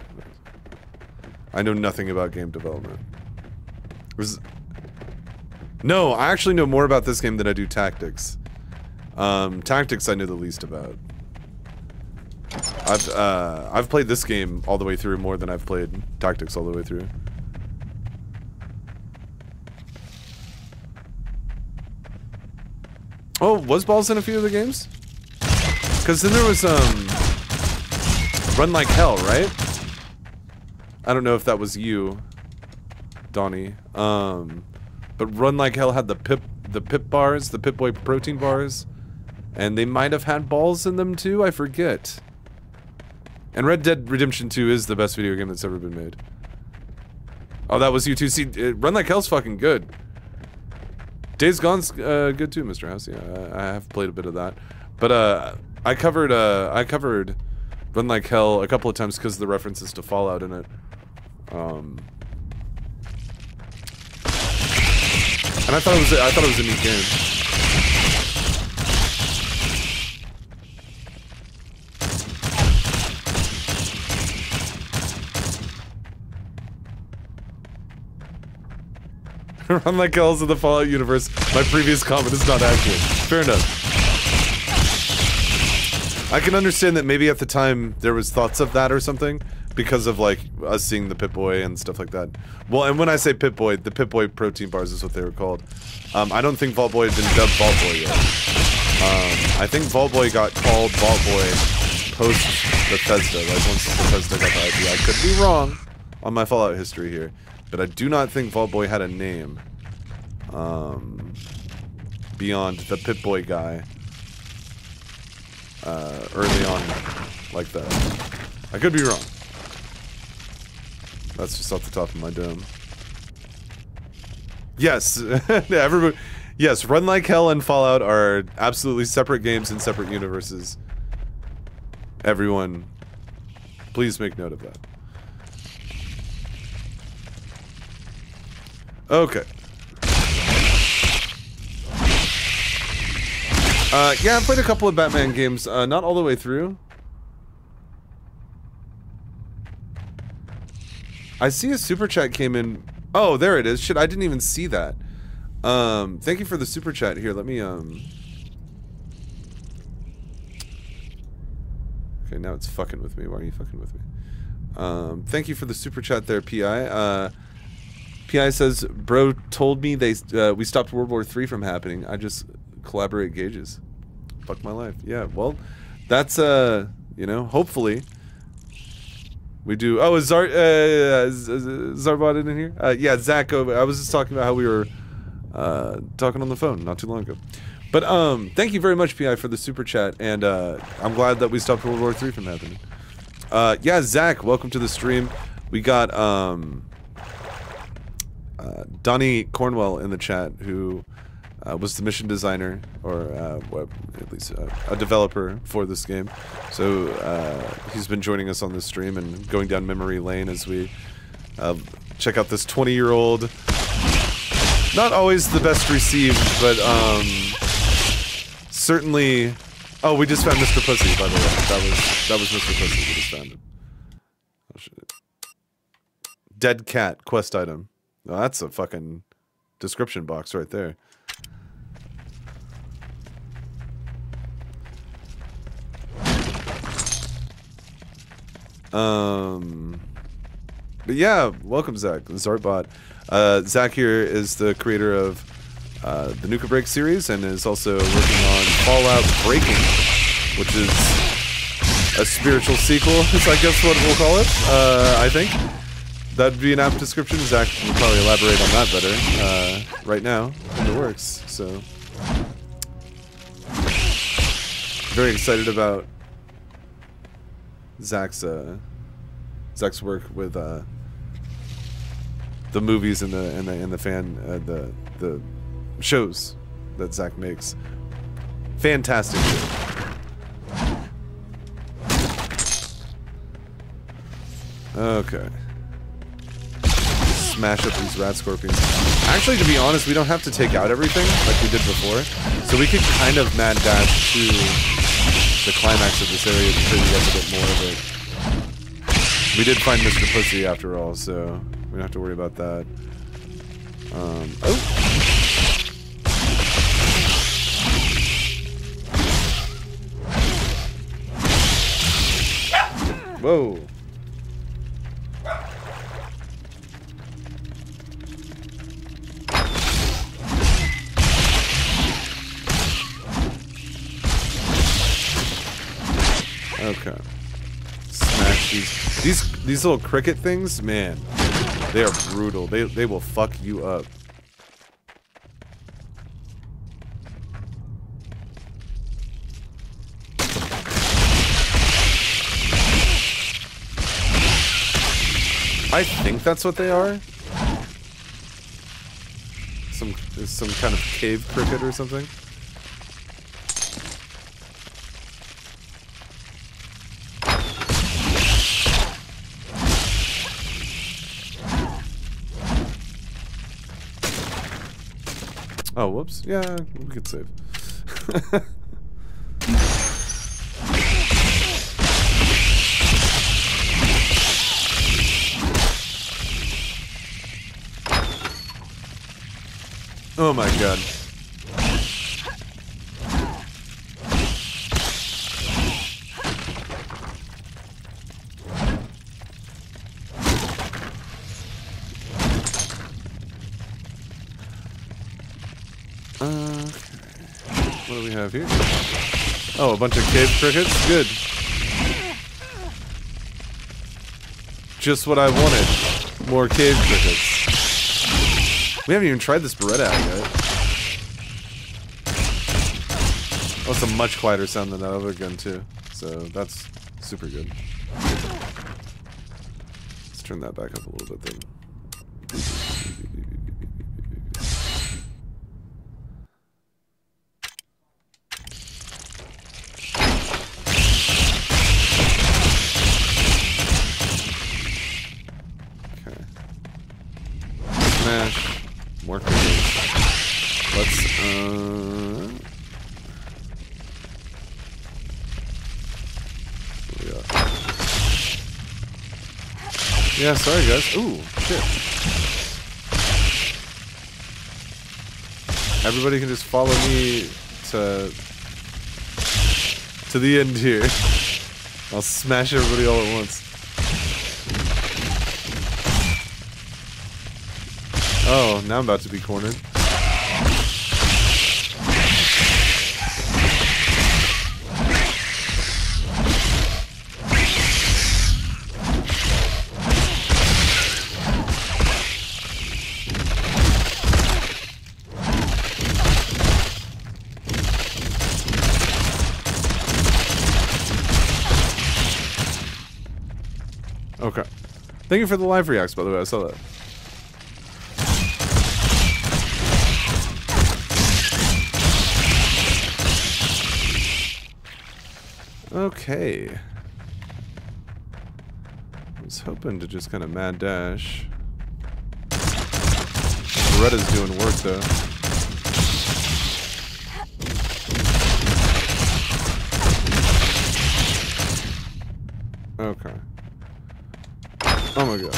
I know nothing about game development. Was... No, I actually know more about this game than I do Tactics. Um, Tactics I know the least about. I've, uh, I've played this game all the way through more than I've played Tactics all the way through. Oh, was balls in a few of the games? Because then there was, um... Run Like Hell, right? I don't know if that was you, Donnie. Um, But Run Like Hell had the Pip the Pip bars, the Pip Boy protein bars. And they might have had balls in them too, I forget. And Red Dead Redemption two is the best video game that's ever been made. Oh, that was you too. See, Run Like Hell's fucking good. Days Gone's uh, good too, Mister House. Yeah, I, I have played a bit of that. But uh, I covered uh, I covered Run Like Hell a couple of times because of the references to Fallout in it. Um, and I thought it was I thought it was a neat game. Run Like Hell's in the Fallout universe. My previous comment is not accurate. Fair enough. I can understand that maybe at the time there was thoughts of that or something because of like us seeing the Pip-Boy and stuff like that. Well, and when I say Pip-Boy, the Pip-Boy protein bars is what they were called. Um, I don't think Vault Boy had been dubbed Vault Boy yet. Um, I think Vault Boy got called Vault Boy post Bethesda, like once Bethesda got the I P. I could be wrong on my Fallout history here. But I do not think Vault Boy had a name, um, beyond the Pip-Boy guy, uh, early on, like that. I could be wrong. That's just off the top of my dome. Yes, everybody, yes, Run Like Hell and Fallout are absolutely separate games in separate universes. Everyone, please make note of that. Okay. Uh, yeah, I played a couple of Batman games, uh, not all the way through. I see a super chat came in. Oh, there it is. Shit, I didn't even see that. Um, thank you for the super chat. Here, let me, um... Okay, now it's fucking with me. Why are you fucking with me? Um, thank you for the super chat there, P I. Uh... P I says, bro told me they uh, we stopped World War Three from happening. I just collaborate gauges. Fuck my life. Yeah, well, that's, uh, you know, hopefully we do. Oh, is Zar uh, is, is Zarbot in here? Uh, yeah, Zach, I was just talking about how we were uh, talking on the phone not too long ago. But um, thank you very much, P I, for the super chat, and uh, I'm glad that we stopped World War Three from happening. Uh, yeah, Zach, welcome to the stream. We got... Um, Uh, Donnie Cornwell in the chat, who uh, was the mission designer, or uh, well, at least uh, a developer for this game. So uh, he's been joining us on this stream and going down memory lane as we uh, check out this twenty-year-old, not always the best received, but um, certainly. Oh, we just found Mister Pussy, by the way. That was that was Mister Pussy. We just found him. Oh, shit. Dead cat quest item. Oh, that's a fucking description box right there. Um, but yeah, welcome Zach, Zartbot. Uh, Zach here is the creator of uh, the Nuka Break series and is also working on Fallout Breaking, which is a spiritual sequel, is I guess what we'll call it, uh, I think. That'd be an apt description. Zach can probably elaborate on that better uh, right now in the works. So, very excited about Zach's uh, Zach's work with uh, the movies and the and the and the fan uh, the the shows that Zach makes. Fantastic show. Okay. Smash up these rat scorpions. Actually, to be honest, we don't have to take out everything like we did before, so we could kind of mad dash to the climax of this area to show you guys a bit more of it. We did find Mister Pussy after all, so we don't have to worry about that. Um, oh! Whoa! Okay. Smash these these these little cricket things, man. They are brutal. They they will fuck you up. I think that's what they are. Some some kind of cave cricket or something. Oh, whoops. Yeah, we could save. Oh my god. Uh, what do we have here? Oh, a bunch of cave crickets? Good. Just what I wanted. More cave crickets. We haven't even tried this Beretta out yet. Oh, it's a much quieter sound than that other gun too. So that's super good. Let's turn that back up a little bit then. Okay. Smash. More crickets. Let's, uh... yeah, sorry guys. Ooh, shit. Everybody can just follow me to... to the end here. I'll smash everybody all at once. Oh, now I'm about to be cornered. Okay. Thank you for the live reacts, by the way. I saw that. Okay. I was hoping to just kind of mad dash. Beretta's doing work though. Okay. Oh my god.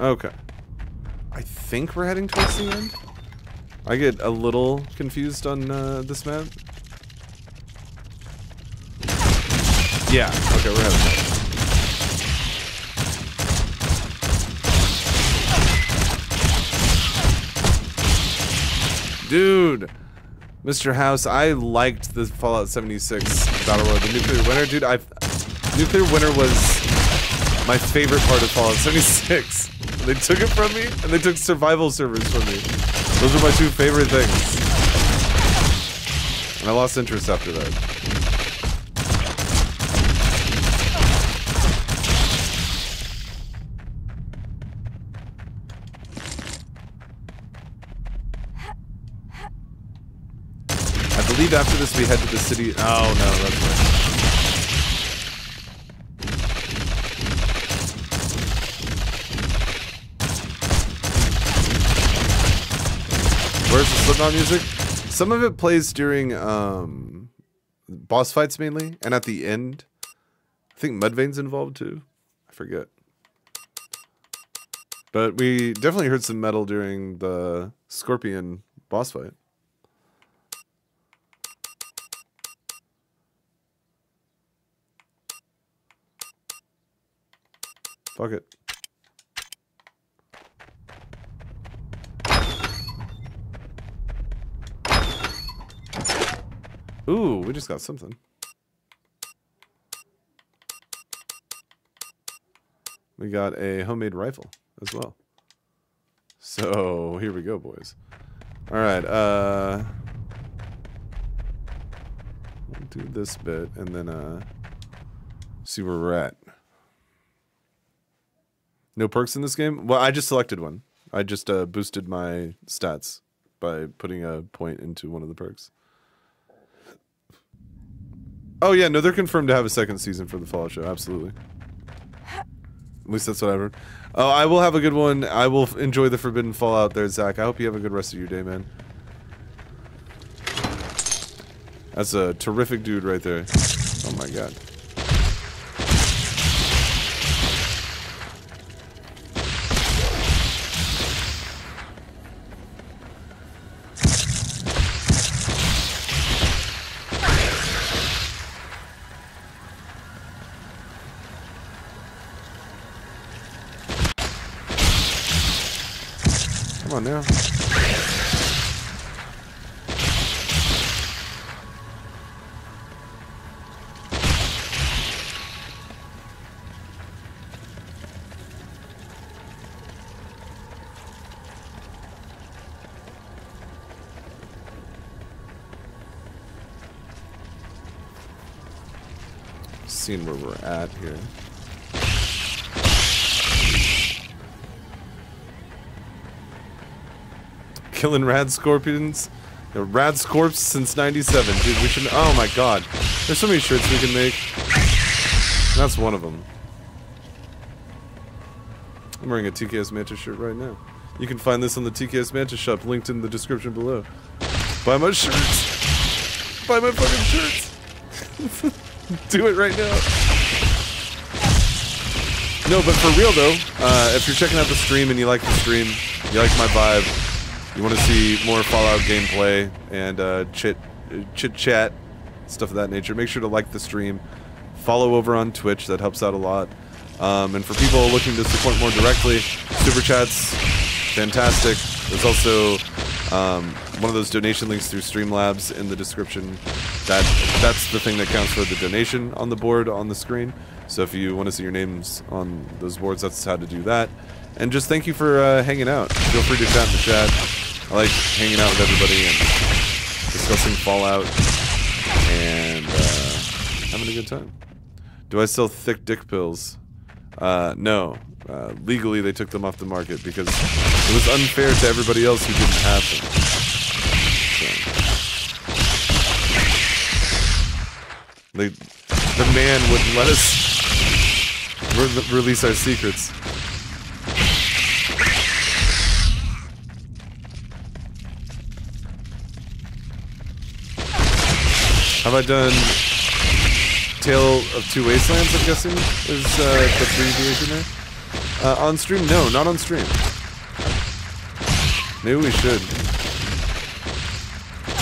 Okay. I think we're heading towards the end? I get a little confused on uh, this map. Yeah, okay, we're heading towards the end. Dude! Mister House, I liked the Fallout seventy-six Battle Royale, the Nuclear Winter. Dude, I... Nuclear Winter was my favorite part of Fallout seventy-six. They took it from me, and they took survival servers from me. Those are my two favorite things. And I lost interest after that. I believe after this we head to the city. Oh no, that's right. Where's the Slipknot music? Some of it plays during um, boss fights mainly, and at the end. I think Mudvayne's involved too. I forget. But we definitely heard some metal during the Scorpion boss fight. Fuck it. Ooh, we just got something. We got a homemade rifle as well. So here we go, boys. All right, uh, we'll do this bit and then uh, see where we're at. No perks in this game? Well, I just selected one. I just uh, boosted my stats by putting a point into one of the perks. Oh yeah, no, they're confirmed to have a second season for the Fallout show, absolutely. At least that's what I've heard. Oh, I will have a good one. I will enjoy the Forbidden Fallout there, Zach. I hope you have a good rest of your day, man. That's a terrific dude right there. Oh my god. Now. Seeing where we're at here. Killing rad scorpions, the rad scorps since ninety-seven, dude. We should. Oh my god, there's so many shirts we can make. That's one of them. I'm wearing a T K S Mantis shirt right now. You can find this on the T K S Mantis shop, linked in the description below. Buy my shirts. Buy my fucking shirts. Do it right now. No, but for real though, uh, if you're checking out the stream and you like the stream, you like my vibe. You want to see more Fallout gameplay and uh, chit, chit chat, stuff of that nature, make sure to like the stream, follow over on Twitch, that helps out a lot. Um, and for people looking to support more directly, Super Chats, fantastic. There's also um, one of those donation links through Streamlabs in the description. That That's the thing that counts for the donation on the board on the screen. So if you want to see your names on those boards, that's how to do that. And just thank you for uh, hanging out. Feel free to chat in the chat. I like hanging out with everybody and discussing Fallout and uh, having a good time. Do I sell thick dick pills? Uh, no. Uh, legally, they took them off the market because it was unfair to everybody else who didn't have them. So. They, the man wouldn't let us re release our secrets. Have I done Tale of Two Wastelands, I'm guessing, is uh, the abbreviation there? Uh, on stream? No, not on stream. Maybe we should.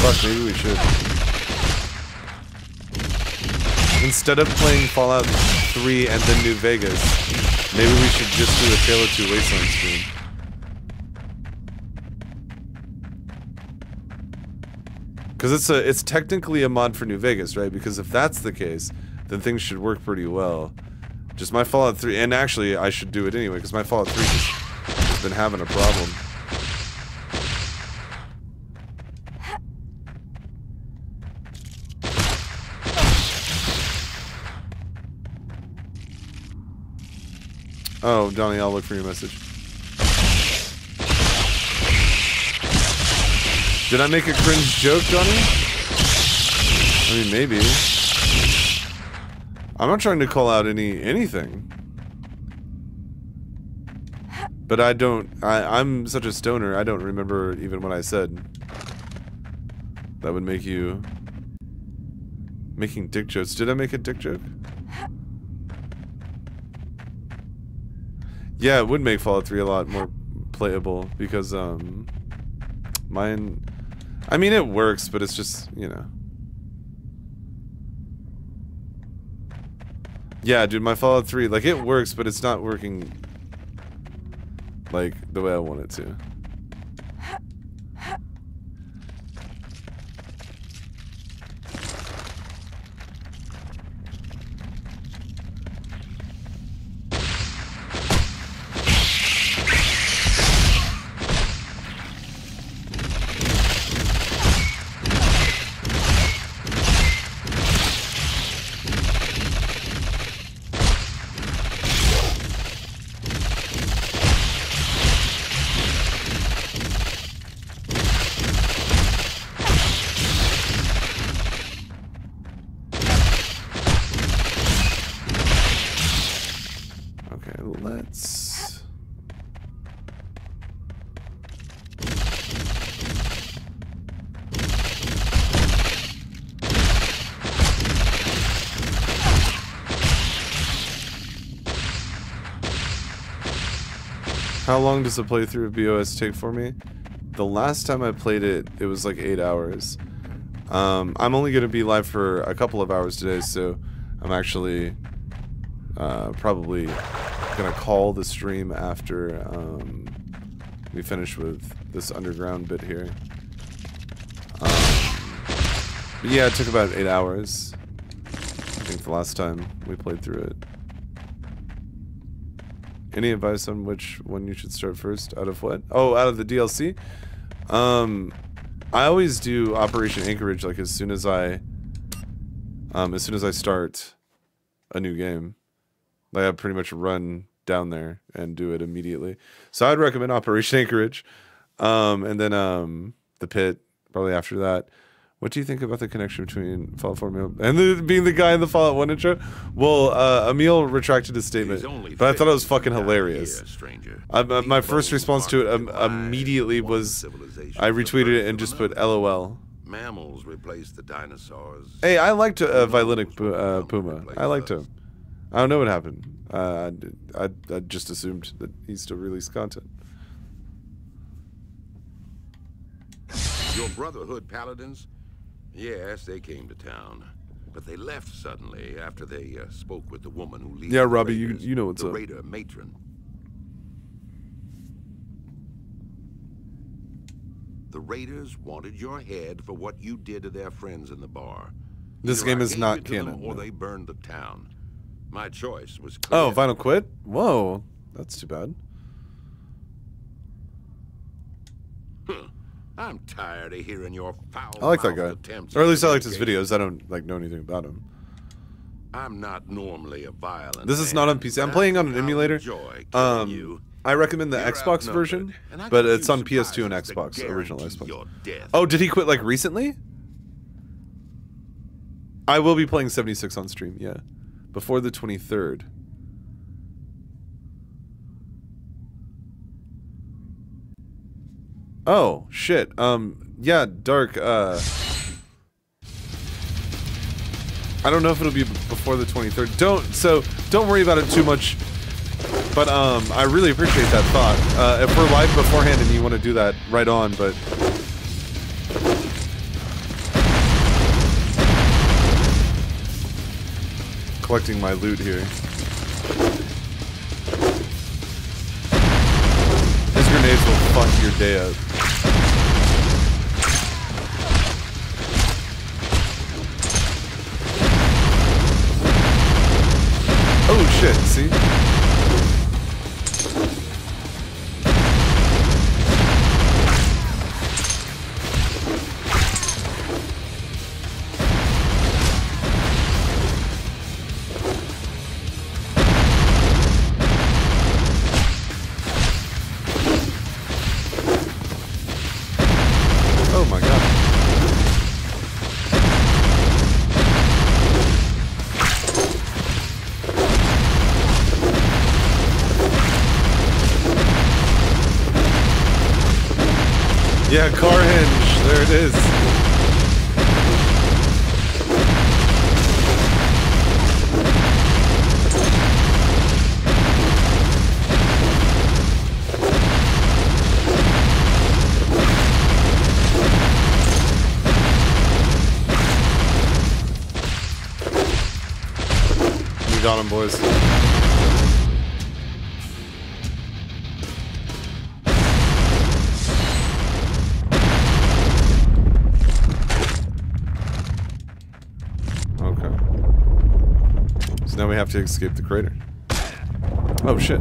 Fuck, maybe we should. Instead of playing Fallout three and then New Vegas, maybe we should just do a Tale of Two Wastelands stream. Because it's a, it's technically a mod for New Vegas, right? Because if that's the case, then things should work pretty well. Just my Fallout three, and actually I should do it anyway, because my Fallout three just has been having a problem. Oh, Donnie, I'll look for your message. Did I make a cringe joke, Donnie? I mean, maybe. I'm not trying to call out any anything. But I don't... I, I'm such a stoner, I don't remember even what I said. That would make you... Making dick jokes. Did I make a dick joke? Yeah, it would make Fallout three a lot more playable, because, um... mine... I mean, it works, but it's just, you know. Yeah, dude, my Fallout three, like, it works, but it's not working, like, the way I want it to. How long does the playthrough of B O S take for me? The last time I played it, it was like eight hours. Um, I'm only going to be live for a couple of hours today, so I'm actually uh, probably going to call the stream after um, we finish with this underground bit here. Um, yeah, it took about eight hours, I think, the last time we played through it. Any advice on which one you should start first? Out of what? Oh, out of the D L C? Um, I always do Operation Anchorage, like, as soon as I, um, as soon as I start a new game. Like, I pretty much run down there and do it immediately. So I'd recommend Operation Anchorage. Um, and then, um, The Pit, probably after that. What do you think about the connection between Fallout four Emil and the, being the guy in the Fallout one intro? Well, uh, Emil retracted his statement, but I thought it was fucking hilarious. Here, I, uh, my first response to it um, immediately was I retweeted it and just put L O L. Mammals replaced the dinosaurs. Hey, I liked uh, Violinic uh, Puma. I liked him. I don't know what happened. Uh, I, I, I just assumed that he still released content. Your Brotherhood Paladins? Yes, they came to town, but they left suddenly after they uh, spoke with the woman who leads. Yeah, Robbie, you you know what's up. The Raider Matron. The Raiders wanted your head for what you did to their friends in the bar. This game is not canon. Or they burned the town. My choice was clear. Oh, final quit? Whoa, that's too bad. Huh. I'm tired of hearing your foul I like that guy. Or at least I liked his videos. I don't like know anything about him. I'm not normally a violent. This is not on P C. I'm playing on an emulator. Um, I recommend the Xbox version, but it's on P S two and Xbox, original Xbox. Oh, did he quit like recently? I will be playing seventy-six on stream, yeah. Before the twenty-third. Oh, shit. Um, yeah, Dark, uh... I don't know if it'll be before the twenty-third. Don't, so, don't worry about it too much. But, um, I really appreciate that thought. Uh, if we're live beforehand and you want to do that, right on, but... Collecting my loot here. Grenades will fuck your day up. Oh shit, see? Yeah, car hinge. There it is. We got him, boys. We have to escape the crater. Oh shit.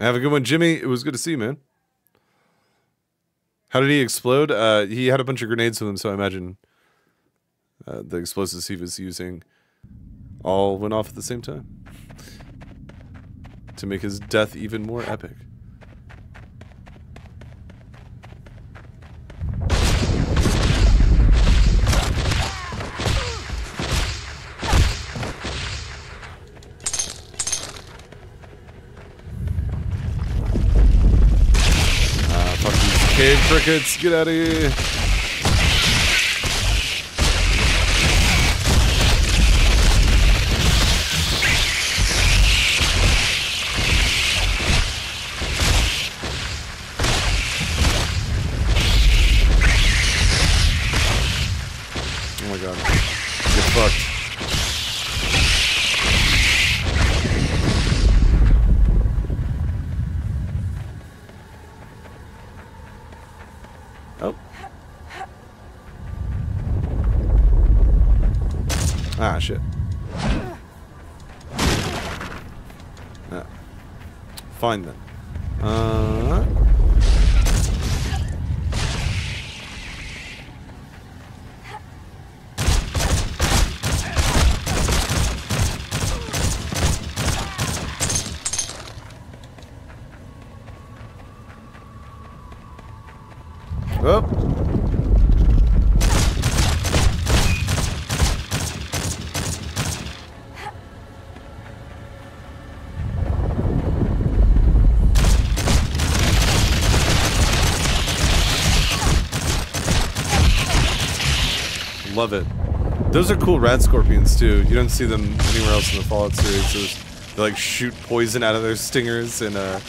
Have a good one, Jimmy. It was good to see you, man. How did he explode? Uh, he had a bunch of grenades with him, so I imagine uh, the explosives he was using all went off at the same time. To make his death even more epic. Ah, fuck these cave crickets, get out of here. Oh my god. Get fucked. Ah, shit. Ah. Fine then. Uh... Oh! Love it. Those are cool rad scorpions too. You don't see them anywhere else in the Fallout series. They like shoot poison out of their stingers, and uh,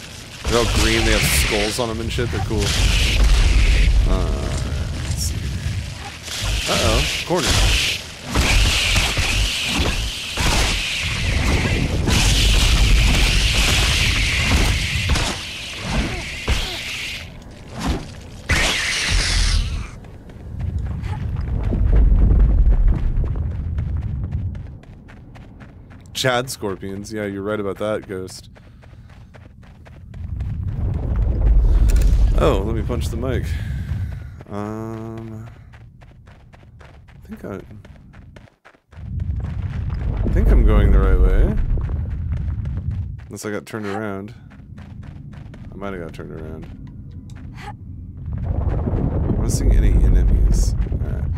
they're all green. They have skulls on them and shit. They're cool. Uh, let's see. Uh oh, corner. Chad scorpions. Yeah, you're right about that, Ghost. Oh, let me punch the mic. Um, I think I, I think I'm going the right way. Unless I got turned around. I might have got turned around. I'm not seeing any enemies. All right.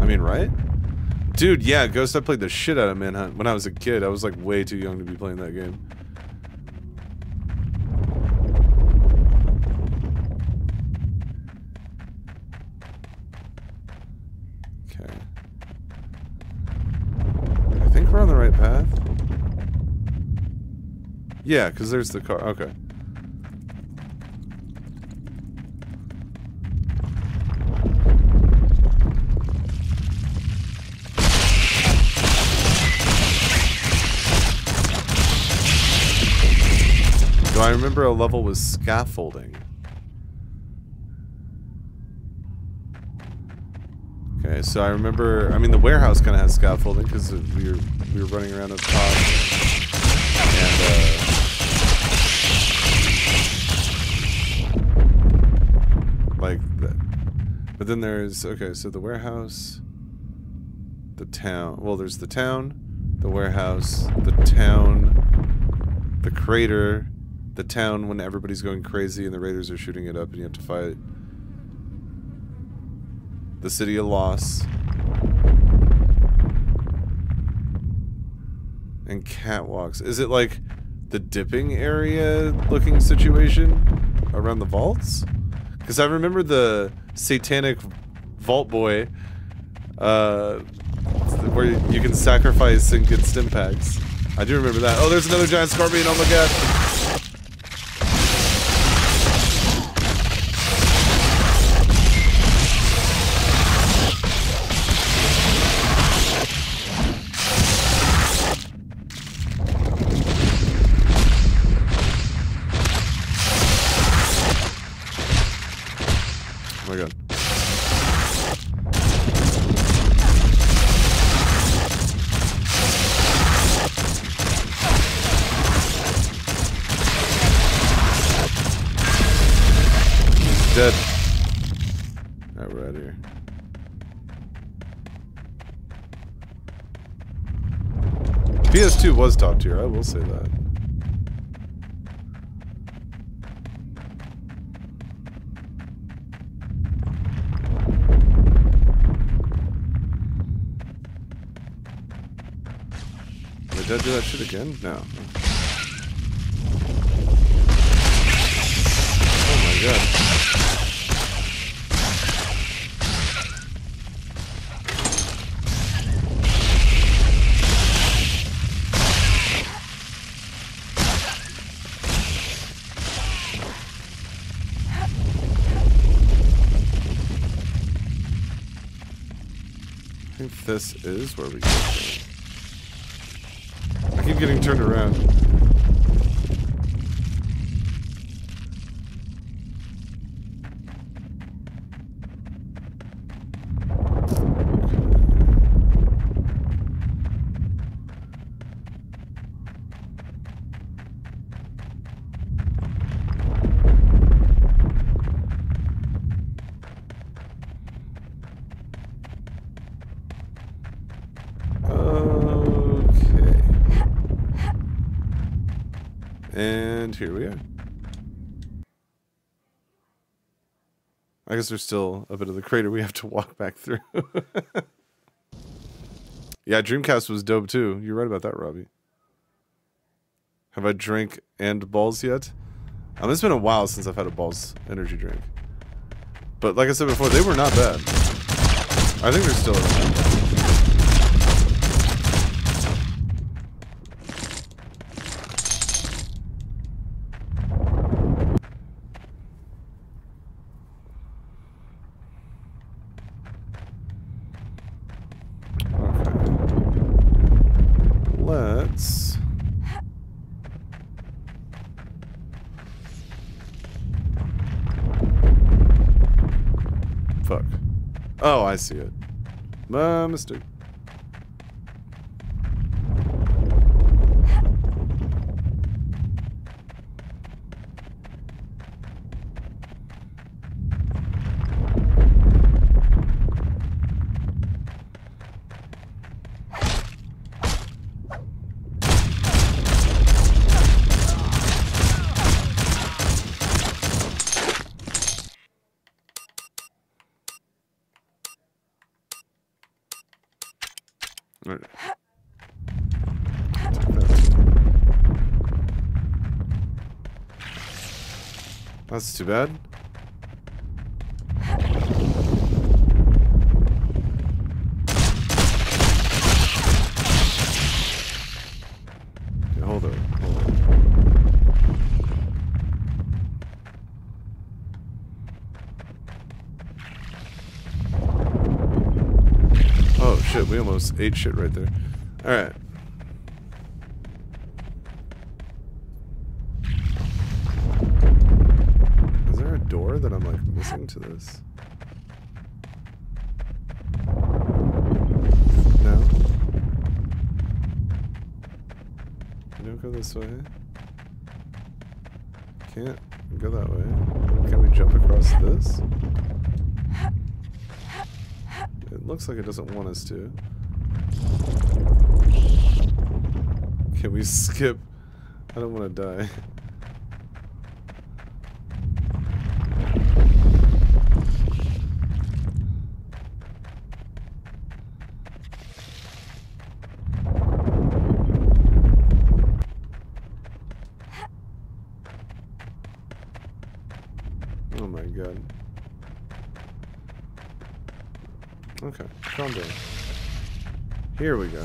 I mean, right? Dude, yeah, Ghost, I played the shit out of Manhunt when I was a kid. I was, like, way too young to be playing that game. Okay. I think we're on the right path. Yeah, because there's the car. Okay. I remember a level was scaffolding. Okay, so I remember, I mean the warehouse kind of has scaffolding because we were, we were running around up top. And, uh... like, that. But then there's, okay, so the warehouse, the town, well there's the town, the warehouse, the town, the crater, the town when everybody's going crazy and the raiders are shooting it up and you have to fight. The city of loss. And catwalks. Is it like the dipping area looking situation around the vaults? Because I remember the satanic vault boy uh, where you can sacrifice and get stim packs. I do remember that. Oh, there's another giant scorpion. Oh my god. P S two was top tier, I will say that. I Did I do that shit again? No. Oh my god. I think this is where we go. I keep getting turned around. Here we are. I guess there's still a bit of the crater we have to walk back through. Yeah, Dreamcast was dope too. You're right about that, Robbie. Have I drank and balls yet? Um, it's been a while since I've had a balls energy drink. But like I said before, they were not bad. I think they're still around. I see it. My mistake. That's too bad. Okay, hold on, hold on. Oh shit, we almost ate shit right there. Alright. To this. No. You don't go this way. Can't go that way. Can we jump across this? It looks like it doesn't want us to. Can we skip? I don't want to die. Here we go.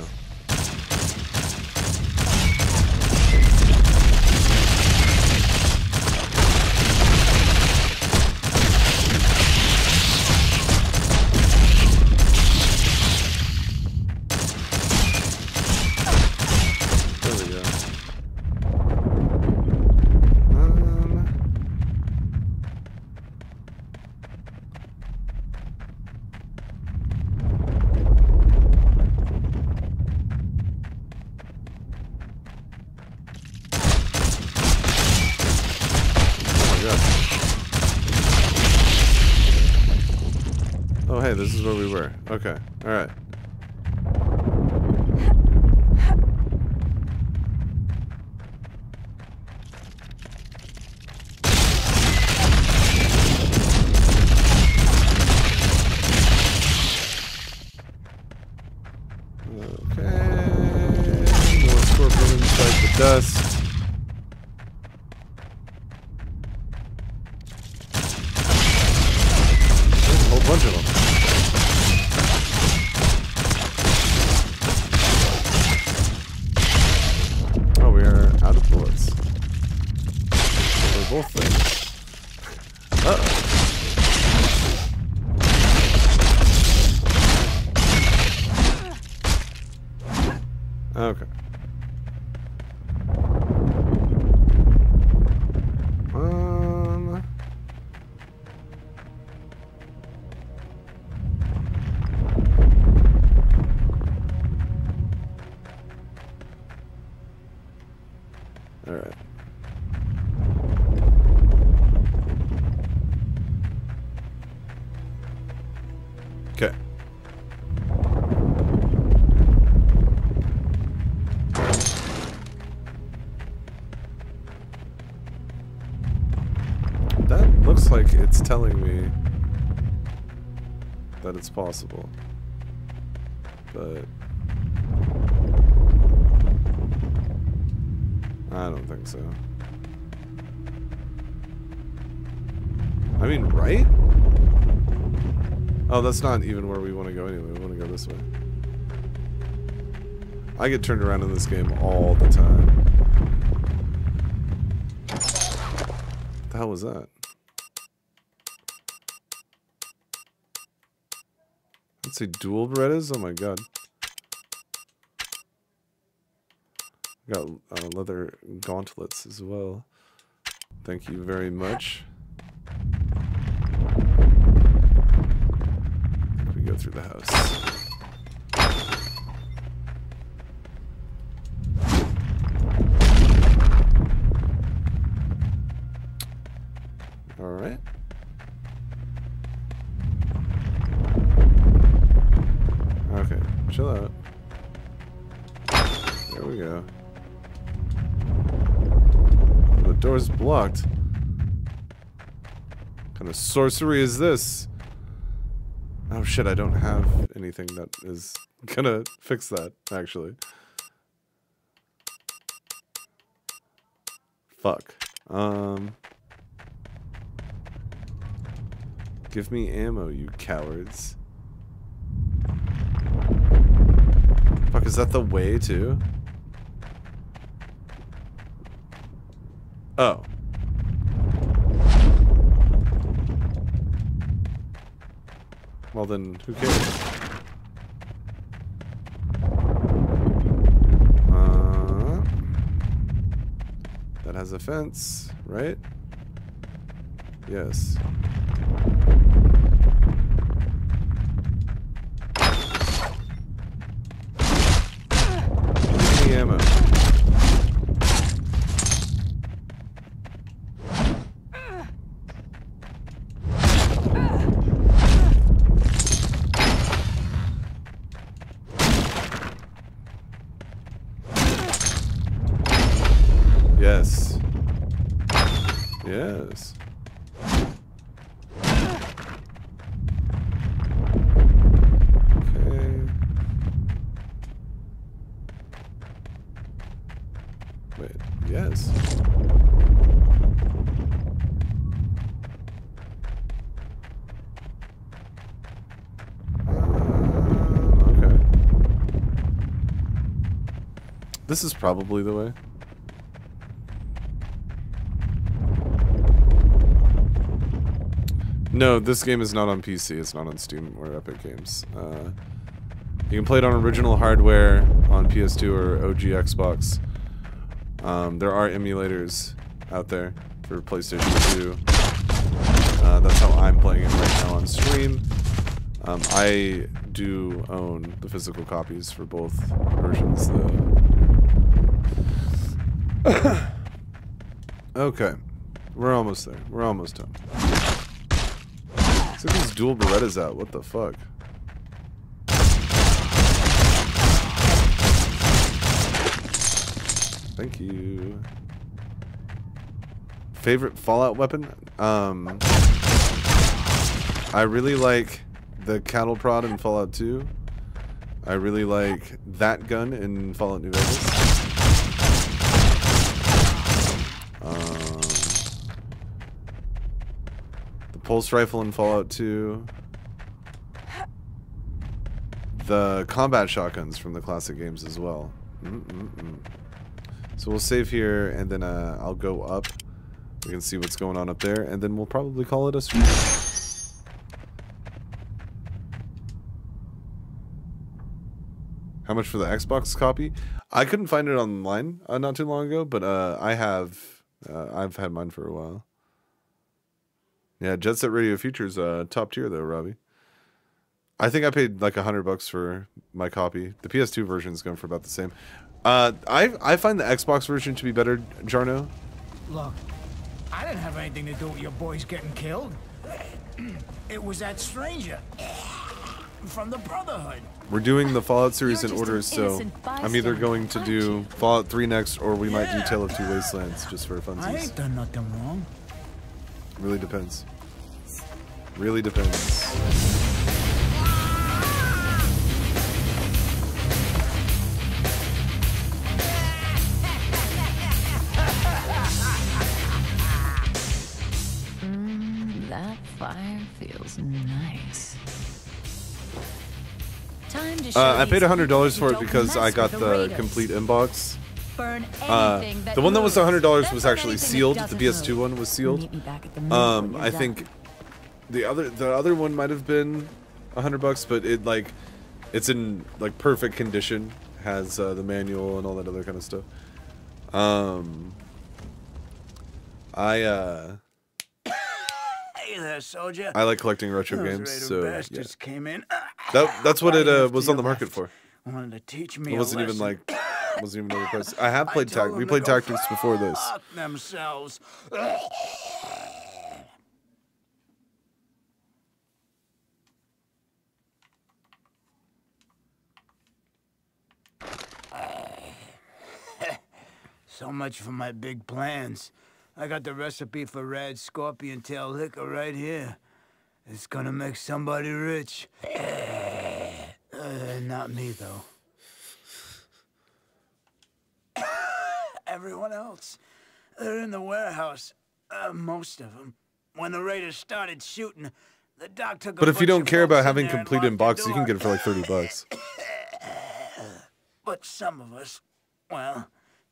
This is where we were. Okay. All right. Okay. More bunch of them. Both things. Uh oh. Okay. Um. All right. Okay. That looks like it's telling me that it's possible, but I don't think so. I mean, right? Oh, that's not even where we want to go anyway. We want to go this way. I get turned around in this game all the time. What the hell was that? Let's see, dual Berettas? Oh my god. Got uh, leather gauntlets as well. Thank you very much. Through the house. All right. Okay, chill out. There we go. The door's blocked. What kind of sorcery is this? Oh shit, I don't have anything that is gonna fix that, actually. Fuck. Um. Give me ammo, you cowards. Fuck, is that the way to? Oh. Well then, who cares? Uh, that has a fence, right? Yes. Any ammo. Yes. Okay. Wait, yes. Uh, okay. This is probably the way. No, this game is not on P C. It's not on Steam or Epic Games. Uh, you can play it on original hardware on P S two or O G Xbox. Um, there are emulators out there for PlayStation two. Uh, that's how I'm playing it right now on stream. Um, I do own the physical copies for both versions, though. Okay. We're almost there. We're almost done. Let's get these dual Berettas out, what the fuck? Thank you. Favorite Fallout weapon? Um, I really like the cattle prod in Fallout two. I really like that gun in Fallout New Vegas. Um... Pulse rifle in Fallout two. the combat shotguns from the classic games as well. Mm-mm-mm. So we'll save here, and then uh, I'll go up. We can see what's going on up there, and then we'll probably call it a stream. How much for the Xbox copy? I couldn't find it online uh, not too long ago, but uh, I have. Uh, I've had mine for a while. Yeah, Jet Set Radio Future's uh, top tier though, Robbie. I think I paid like a hundred bucks for my copy. The P S two version's going for about the same. Uh, I I find the Xbox version to be better, Jarno. Look, I didn't have anything to do with your boys getting killed. It was that stranger from the Brotherhood. We're doing the Fallout series in order, so I'm either going to do Fallout three next, or we yeah. might do Tale of Two Wastelands just for funsies. I ain't done nothing wrong. Really depends. Really depends. Nice. Time to show uh, I paid one hundred dollars for it because I got the, the complete inbox. Burn uh, that the one that was one hundred dollars was actually sealed. The P S two one was sealed. Um, I think the other the other one might have been one hundred bucks, but it like it's in like perfect condition. Has uh, the manual and all that other kind of stuff. Um, I. Uh, There, soldier. I like collecting retro games, so yeah. Came in. That, that's what it uh, was on the market for. Wanted to teach me it wasn't even like, wasn't even another price. I have played tactics. We played tactics before this. Themselves. So much for my big plans. I got the recipe for rad scorpion tail liquor right here. It's gonna make somebody rich. Uh, not me, though. Everyone else. They're in the warehouse. Uh, most of them. When the raiders started shooting, the doc took a But if you don't care about having complete inbox, you can get it for like thirty bucks. But some of us, well...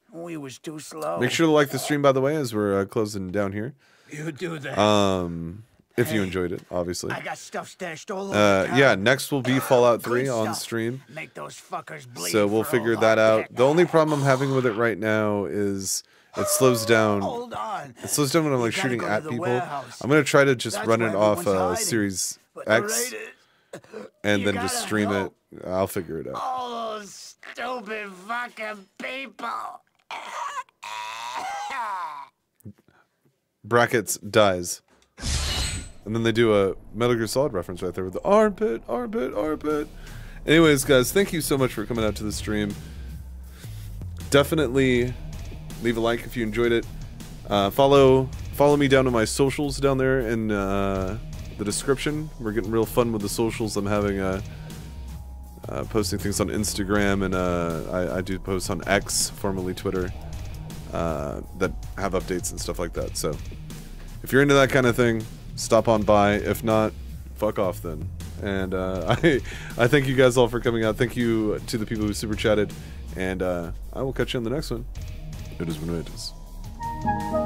We was too slow. Make sure to like the stream, by the way, as we're uh, closing down here. You do that. Um, if hey, you enjoyed it, obviously. I got stuff stashed all over. Uh, yeah, next will be Fallout three on stream. Make those fuckers bleed. So we'll figure that out. Dick. The only problem I'm having with it right now is it slows down. Hold on. It slows down when I'm like shooting at people. Warehouse. I'm gonna try to just That's run it off uh, Series X, and you then just stream help. it. I'll figure it out. All those stupid fucking people. Brackets dies, and then they do a Metal Gear Solid reference right there with the armpit, armpit, armpit. Anyways, guys, thank you so much for coming out to the stream. Definitely leave a like if you enjoyed it. Uh, follow, follow me down to my socials down there in uh, the description. We're getting real fun with the socials. I'm having a. Uh, posting things on Instagram, and uh, I, I do post on X, formerly Twitter, uh, that have updates and stuff like that. So if you're into that kind of thing, stop on by. If not, fuck off then. And uh, I, I thank you guys all for coming out. Thank you to the people who super chatted, and uh, I will catch you on the next one. It is what it is.